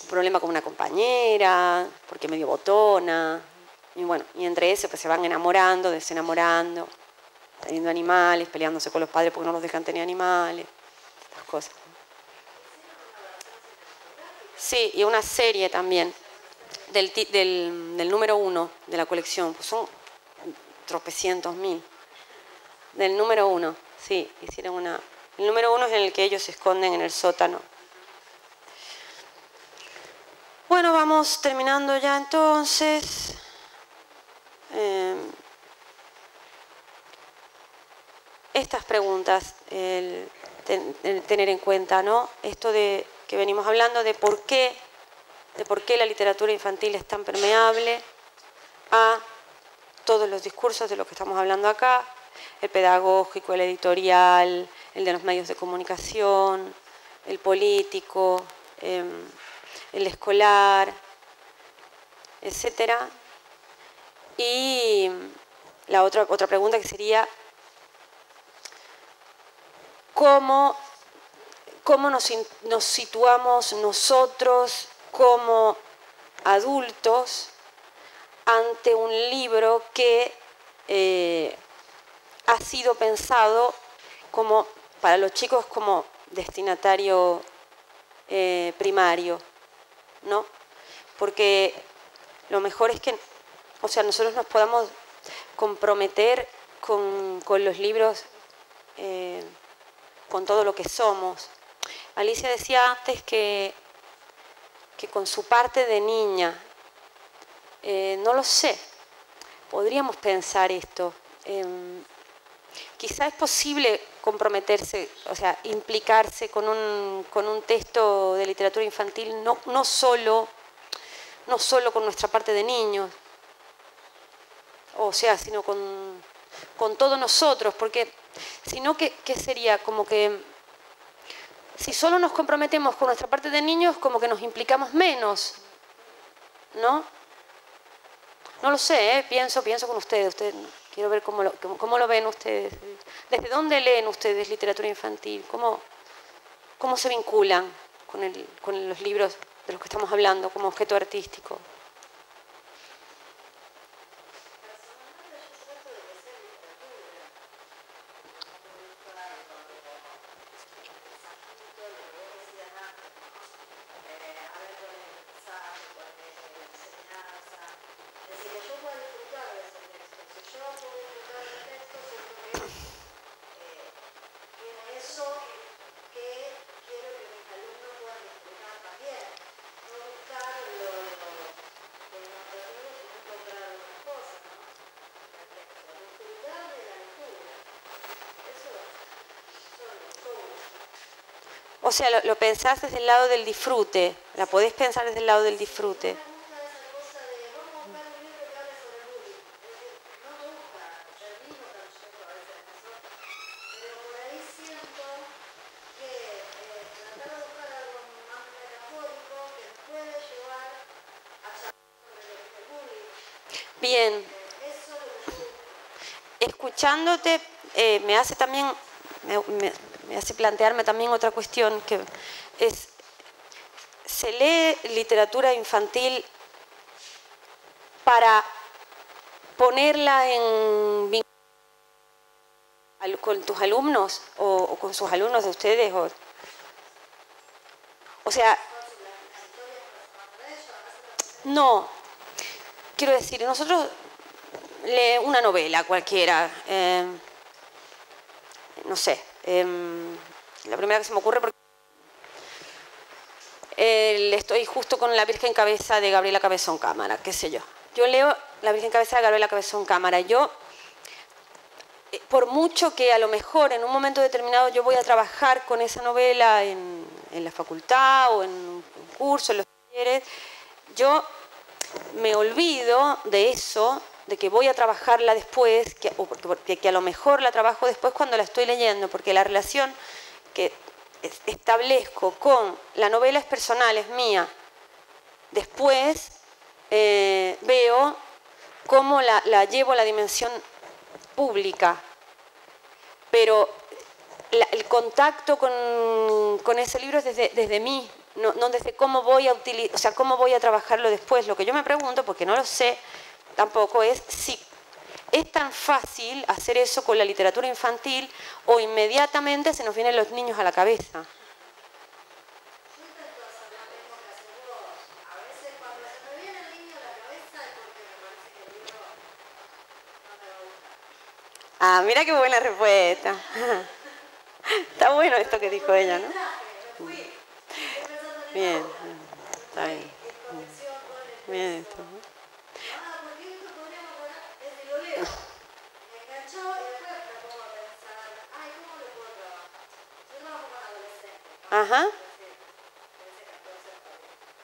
Problema con una compañera, porque medio botona, y bueno, y entre eso pues se van enamorando, desenamorando, teniendo animales, peleándose con los padres porque no los dejan tener animales, estas cosas. Sí, y una serie también, del número 1 de la colección, pues son tropecientos mil, del número 1, sí, hicieron una... El número 1 es en el que ellos se esconden en el sótano. Bueno, vamos terminando ya entonces. estas preguntas, el tener en cuenta, ¿no? Esto de que venimos hablando de por qué la literatura infantil es tan permeable a todos los discursos de lo que estamos hablando acá, el pedagógico, el editorial, el de los medios de comunicación, el político, el escolar, etcétera. Y la otra pregunta que sería ¿cómo nos situamos nosotros como adultos ante un libro que ha sido pensado como para los chicos como destinatario primario, ¿no? Porque lo mejor es que, o sea, nosotros nos podamos comprometer con los libros, con todo lo que somos. Alicia decía antes que con su parte de niña, no lo sé, podríamos pensar esto. Quizá es posible comprometerse, o sea, implicarse con un texto de literatura infantil, no solo con nuestra parte de niños, o sea, sino con todos nosotros, porque sino que sería como que si solo nos comprometemos con nuestra parte de niños, como que nos implicamos menos, ¿no? No lo sé, ¿eh? Pienso con ustedes, quiero ver cómo lo ven ustedes, desde dónde leen ustedes literatura infantil, cómo se vinculan con los libros de los que estamos hablando como objeto artístico. O sea, lo pensás desde el lado del disfrute, la podés pensar desde el lado del disfrute. Bien, escuchándote me hace también... Me hace plantearme también otra cuestión, que es, ¿se lee literatura infantil para ponerla en con tus alumnos o con sus alumnos de ustedes? O sea, no, quiero decir, nosotros leemos una novela cualquiera, no sé, la primera que se me ocurre porque estoy justo con La Virgen Cabeza de Gabriela Cabezón Cámara, qué sé yo. Yo leo La Virgen Cabeza de Gabriela Cabezón Cámara. Yo, por mucho que a lo mejor en un momento determinado yo voy a trabajar con esa novela en la facultad o en un curso, en los talleres, yo me olvido de eso, de que voy a trabajarla después, que a lo mejor la trabajo después cuando la estoy leyendo, porque la relación que establezco con la novela es personal, es mía. Después veo cómo la llevo a la dimensión pública, pero el contacto con ese libro es desde mí, no desde cómo voy a utilizar, o sea, cómo voy a trabajarlo después. Lo que yo me pregunto, porque no lo sé, tampoco es si es tan fácil hacer eso con la literatura infantil o inmediatamente se nos vienen los niños a la cabeza. Ah, mira qué buena respuesta. Está bueno esto que dijo ella, ¿no? Bien, está bien. Bien esto, ¿no? Ajá.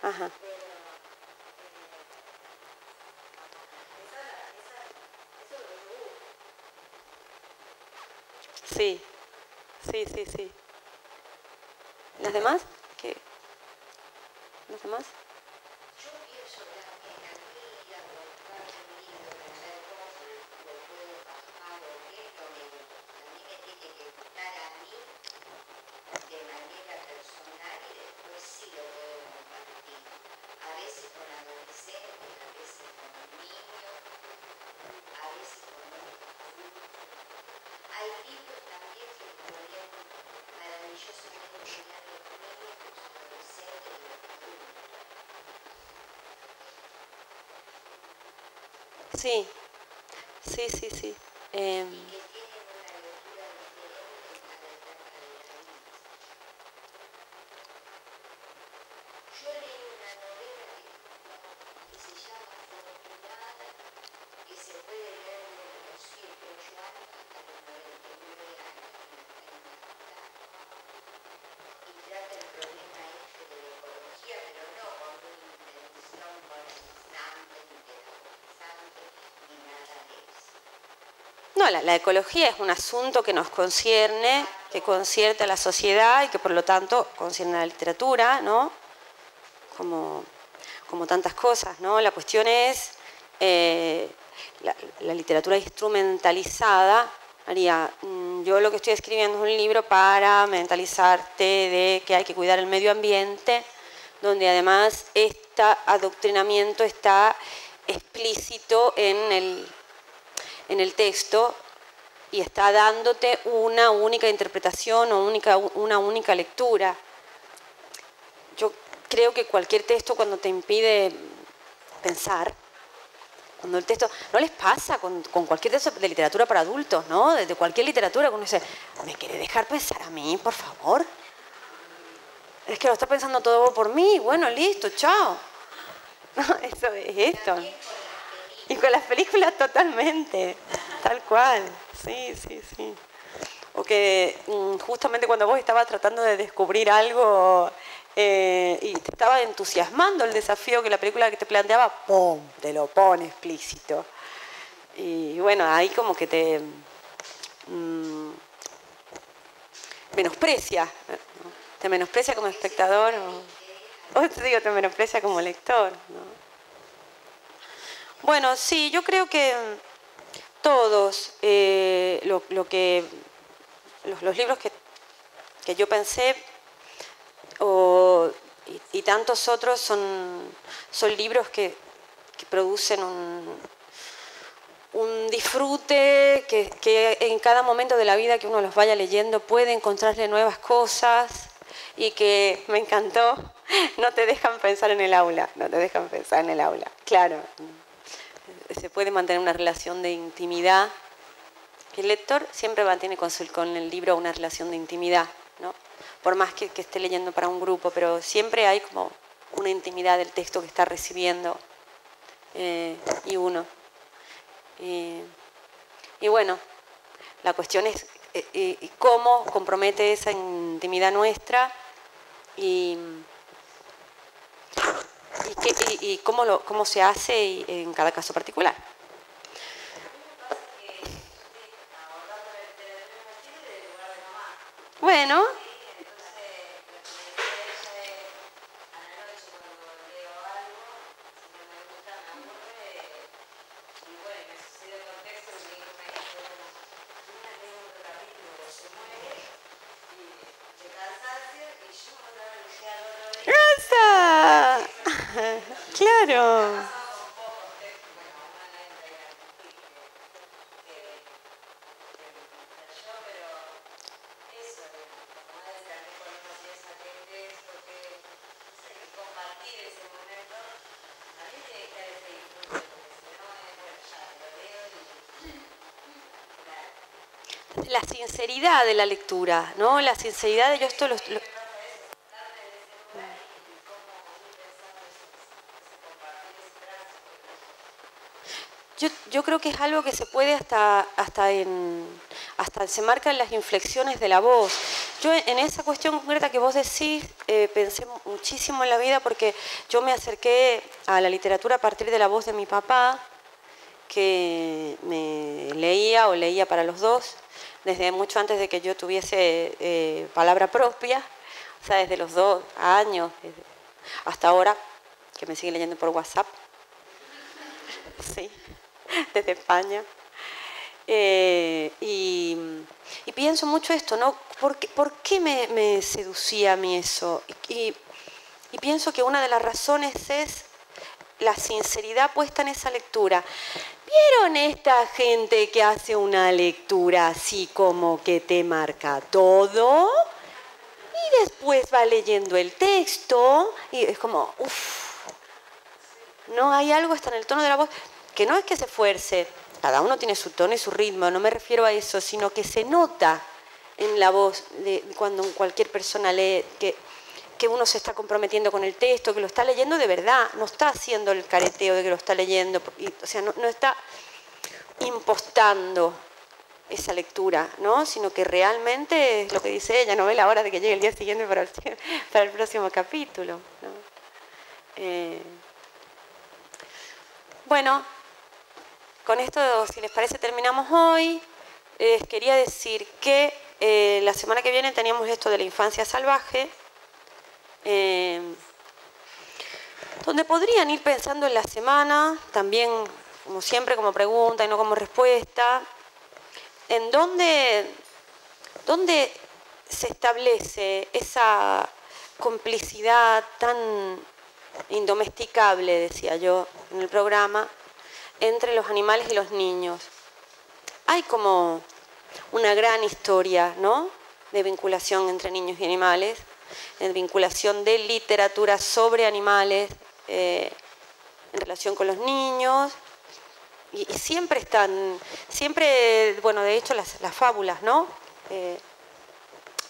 Ajá. Sí, sí, sí, sí. ¿Las demás? ¿Qué? ¿Las demás? Yo pienso también aquí, a buscar un libro, pensar cómo lo puedo bajar o qué es lo que me tiene que gustar a mí de manera personal y después sí lo puedo compartir. A veces con adolescentes, a veces con niños, a veces con otros grupos. Hay libros también que podrían maravillosamente llegar a los niños, a los adolescentes y a los adultos. Sí, sí, sí, sí. La ecología es un asunto que nos concierne, que concierne a la sociedad y que por lo tanto concierne a la literatura, ¿no? Como tantas cosas, ¿no? La cuestión es, la literatura instrumentalizada, María, yo lo que estoy escribiendo es un libro para mentalizarte de que hay que cuidar el medio ambiente, donde además este adoctrinamiento está explícito en el texto y está dándote una única interpretación o una única lectura. Yo creo que cualquier texto cuando te impide pensar, cuando el texto... ¿No les pasa con cualquier texto de literatura para adultos, no? De cualquier literatura que uno dice, ¿me quiere dejar pensar a mí, por favor? Es que lo está pensando todo por mí. Bueno, listo, chao. No, eso es esto. Y con las películas totalmente, tal cual, sí, sí, sí. O que justamente cuando vos estabas tratando de descubrir algo y te estaba entusiasmando el desafío que la película que te planteaba, ¡pum!, te lo pone explícito. Y bueno, ahí como que te menosprecia, ¿no? Te menosprecia como espectador o te digo, te menosprecia como lector, ¿no? Bueno, sí, yo creo que todos los libros que yo pensé y tantos otros son libros que producen un disfrute, que en cada momento de la vida que uno los vaya leyendo puede encontrarle nuevas cosas y que me encantó, no te dejan pensar en el aula, no te dejan pensar en el aula, claro. Se puede mantener una relación de intimidad. El lector siempre mantiene con el libro una relación de intimidad, ¿no? Por más que esté leyendo para un grupo, pero siempre hay como una intimidad del texto que está recibiendo y uno. Y bueno, la cuestión es cómo compromete esa intimidad nuestra y cómo se hace en cada caso particular. Bueno. Claro. La sinceridad de la lectura, ¿no? La sinceridad de yo esto lo yo creo que es algo que se puede hasta hasta se marcan las inflexiones de la voz. Yo en esa cuestión concreta que vos decís, pensé muchísimo en la vida, porque yo me acerqué a la literatura a partir de la voz de mi papá, que me leía o leía para los dos, desde mucho antes de que yo tuviese palabra propia, o sea, desde los 2 años hasta ahora, que me sigue leyendo por WhatsApp, sí, desde España. Y pienso mucho esto, ¿no? ¿Por qué me seducía a mí eso? Y pienso que una de las razones es la sinceridad puesta en esa lectura. ¿Vieron esta gente que hace una lectura así como que te marca todo? Y después va leyendo el texto y es como, uff, no hay algo hasta en el tono de la voz, que no es que se esfuerce. Cada uno tiene su tono y su ritmo, no me refiero a eso, sino que se nota en la voz de cuando cualquier persona lee que uno se está comprometiendo con el texto, que lo está leyendo de verdad, no está haciendo el careteo de que lo está leyendo, o sea, no está impostando esa lectura, ¿no? Sino que realmente es lo que dice ella, no ve la hora de que llegue el día siguiente para el próximo capítulo, ¿no? Bueno. Con esto, si les parece, terminamos hoy. Les quería decir que la semana que viene teníamos esto de la infancia salvaje, donde podrían ir pensando en la semana, también como siempre como pregunta y no como respuesta, en dónde se establece esa complicidad tan indomesticable, decía yo en el programa, entre los animales y los niños. Hay como una gran historia, ¿no?, de vinculación entre niños y animales, de vinculación de literatura sobre animales en relación con los niños. Y siempre están, siempre, bueno, de hecho las fábulas, ¿no?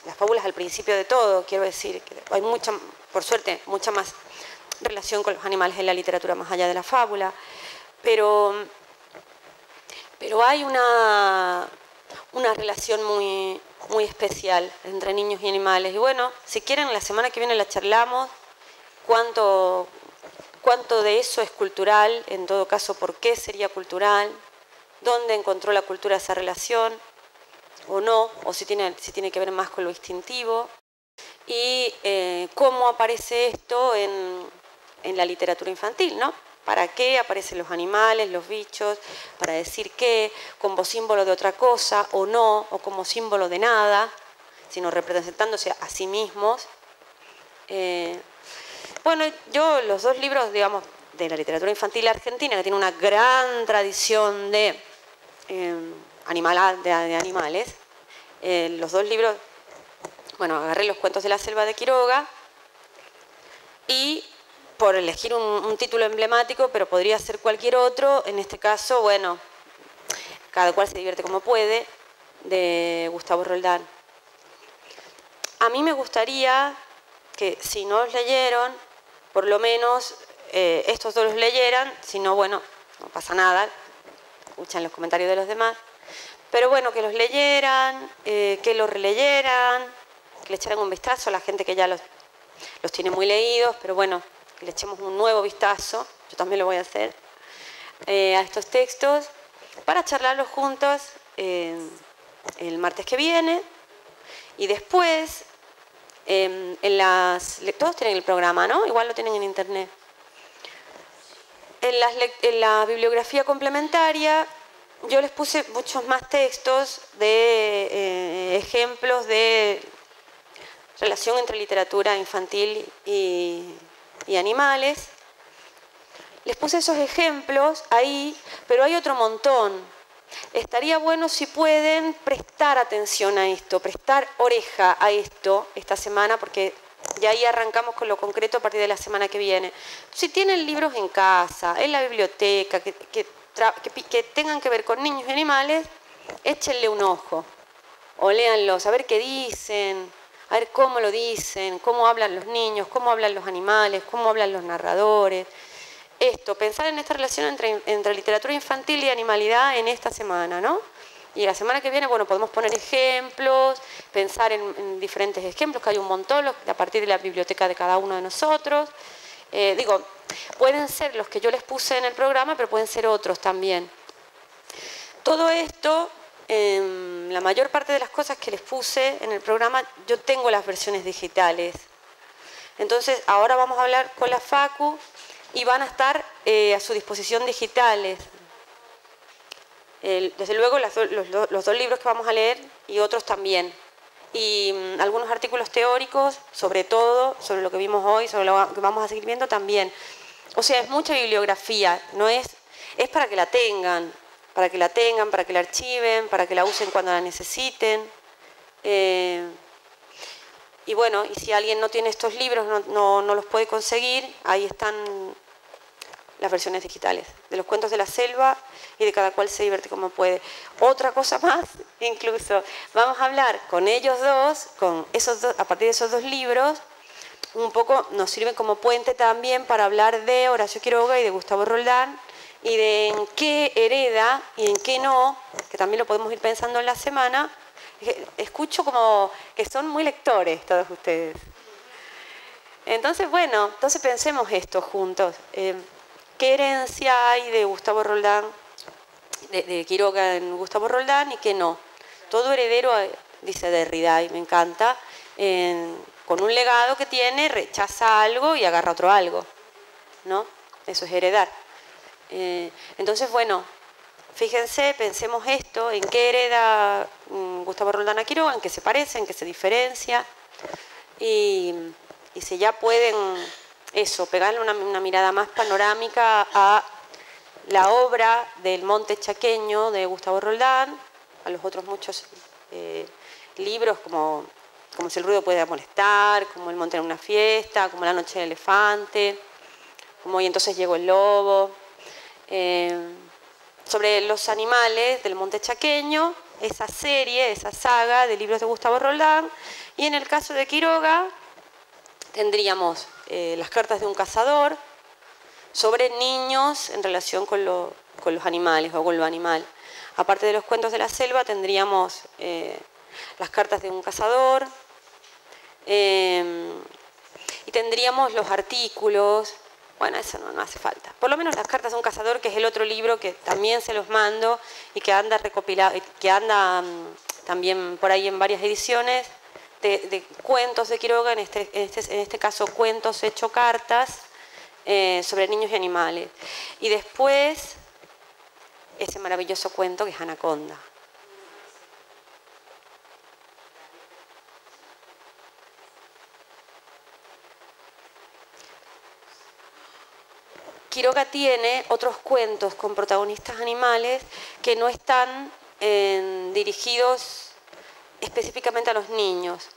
Las fábulas al principio de todo, quiero decir, que hay mucha, por suerte, mucha más relación con los animales en la literatura más allá de la fábula. Pero hay una relación muy, muy especial entre niños y animales. Y bueno, si quieren, la semana que viene la charlamos. ¿Cuánto de eso es cultural? En todo caso, ¿por qué sería cultural? ¿Dónde encontró la cultura esa relación? ¿O no? ¿O si tiene que ver más con lo instintivo? Y cómo aparece esto en la literatura infantil, ¿no? ¿Para qué aparecen los animales, los bichos? ¿Para decir qué? ¿Como símbolo de otra cosa o no? ¿O como símbolo de nada? Sino representándose a sí mismos. Bueno, yo los dos libros, digamos, de la literatura infantil argentina, que tiene una gran tradición de animales, los dos libros, bueno, agarré Los cuentos de la selva de Quiroga y, por elegir un título emblemático, pero podría ser cualquier otro. En este caso, bueno, Cada cual se divierte como puede, de Gustavo Roldán. A mí me gustaría que, si no los leyeron, por lo menos estos dos los leyeran. Si no, bueno, no pasa nada, escuchan los comentarios de los demás. Pero bueno, que los leyeran, que los releyeran, que le echaran un vistazo a la gente que ya los tiene muy leídos, pero bueno, le echemos un nuevo vistazo, yo también lo voy a hacer, a estos textos, para charlarlos juntos el martes que viene. Y después, todos tienen el programa, ¿no? Igual lo tienen en internet. En la bibliografía complementaria, yo les puse muchos más textos de ejemplos de relación entre literatura infantil y animales. Les puse esos ejemplos ahí, pero hay otro montón. Estaría bueno si pueden prestar atención a esto, prestar oreja a esto esta semana, porque ya ahí arrancamos con lo concreto a partir de la semana que viene. Si tienen libros en casa, en la biblioteca, que tengan que ver con niños y animales, échenle un ojo o léanlos, a ver qué dicen, a ver cómo lo dicen, cómo hablan los niños, cómo hablan los animales, cómo hablan los narradores. Pensar en esta relación entre literatura infantil y animalidad en esta semana, ¿no? Y la semana que viene, bueno, podemos poner ejemplos, pensar en diferentes ejemplos, que hay un montón a partir de la biblioteca de cada uno de nosotros. Digo, pueden ser los que yo les puse en el programa, pero pueden ser otros también. Todo esto, la mayor parte de las cosas que les puse en el programa, yo tengo las versiones digitales. Entonces, ahora vamos a hablar con la Facu y van a estar a su disposición digitales. Desde luego los dos libros que vamos a leer y otros también, y algunos artículos teóricos, sobre todo sobre lo que vimos hoy, sobre lo que vamos a seguir viendo también. O sea, es mucha bibliografía, no es, es para que la tengan, para que la archiven, para que la usen cuando la necesiten. Y bueno, y si alguien no tiene estos libros, no los puede conseguir, ahí están las versiones digitales de Los cuentos de la selva y de Cada cual se divierte como puede. Otra cosa más, incluso, vamos a hablar con ellos dos, a partir de esos dos libros, un poco nos sirven como puente también para hablar de Horacio Quiroga y de Gustavo Roldán, y de en qué hereda y en qué no, que también lo podemos ir pensando en la semana. Escucho como que son muy lectores todos ustedes. Entonces, bueno, pensemos esto juntos. ¿Qué herencia hay de Gustavo Roldán, de Quiroga en Gustavo Roldán, y qué no? Todo heredero, dice Derrida, y me encanta, con un legado que tiene, rechaza algo y agarra otro algo, ¿no? Eso es heredar. Entonces, bueno, fíjense, pensemos esto, en qué hereda Gustavo Roldán a Quiroga, en qué se parece, en qué se diferencia, y si ya pueden... Eso, pegarle una mirada más panorámica a la obra del Monte Chaqueño de Gustavo Roldán, a los otros muchos libros como Si el ruido puede molestar, como El monte en una fiesta, como La noche del elefante, como Y entonces llegó el lobo. Sobre los animales del Monte Chaqueño, esa serie, esa saga de libros de Gustavo Roldán. Y en el caso de Quiroga tendríamos... Las cartas de un cazador, sobre niños en relación con los animales o con lo animal. Aparte de Los cuentos de la selva tendríamos Las cartas de un cazador, y tendríamos los artículos. Bueno, eso no hace falta. Por lo menos Las cartas de un cazador, que es el otro libro que también se los mando y que anda recopilado, que anda también por ahí en varias ediciones. De cuentos de Quiroga, en este caso cuentos hecho cartas, sobre niños y animales. Y después, ese maravilloso cuento que es Anaconda. Quiroga tiene otros cuentos con protagonistas animales que no están dirigidos específicamente a los niños.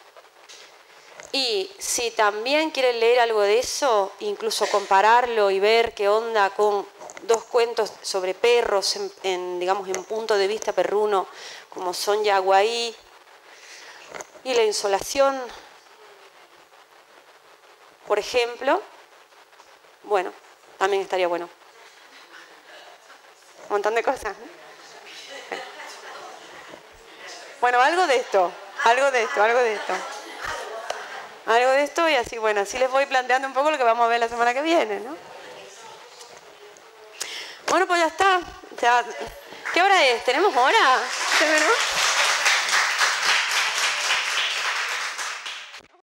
Y si también quieren leer algo de eso, incluso compararlo y ver qué onda con dos cuentos sobre perros, digamos, en punto de vista perruno, como son Yaguaí y La insolación, por ejemplo, bueno, también estaría bueno. Un montón de cosas, ¿eh? Bueno, algo de esto, y así, bueno, así les voy planteando un poco lo que vamos a ver la semana que viene, ¿no? Bueno, pues ya está. ¿Qué hora es? ¿Tenemos hora?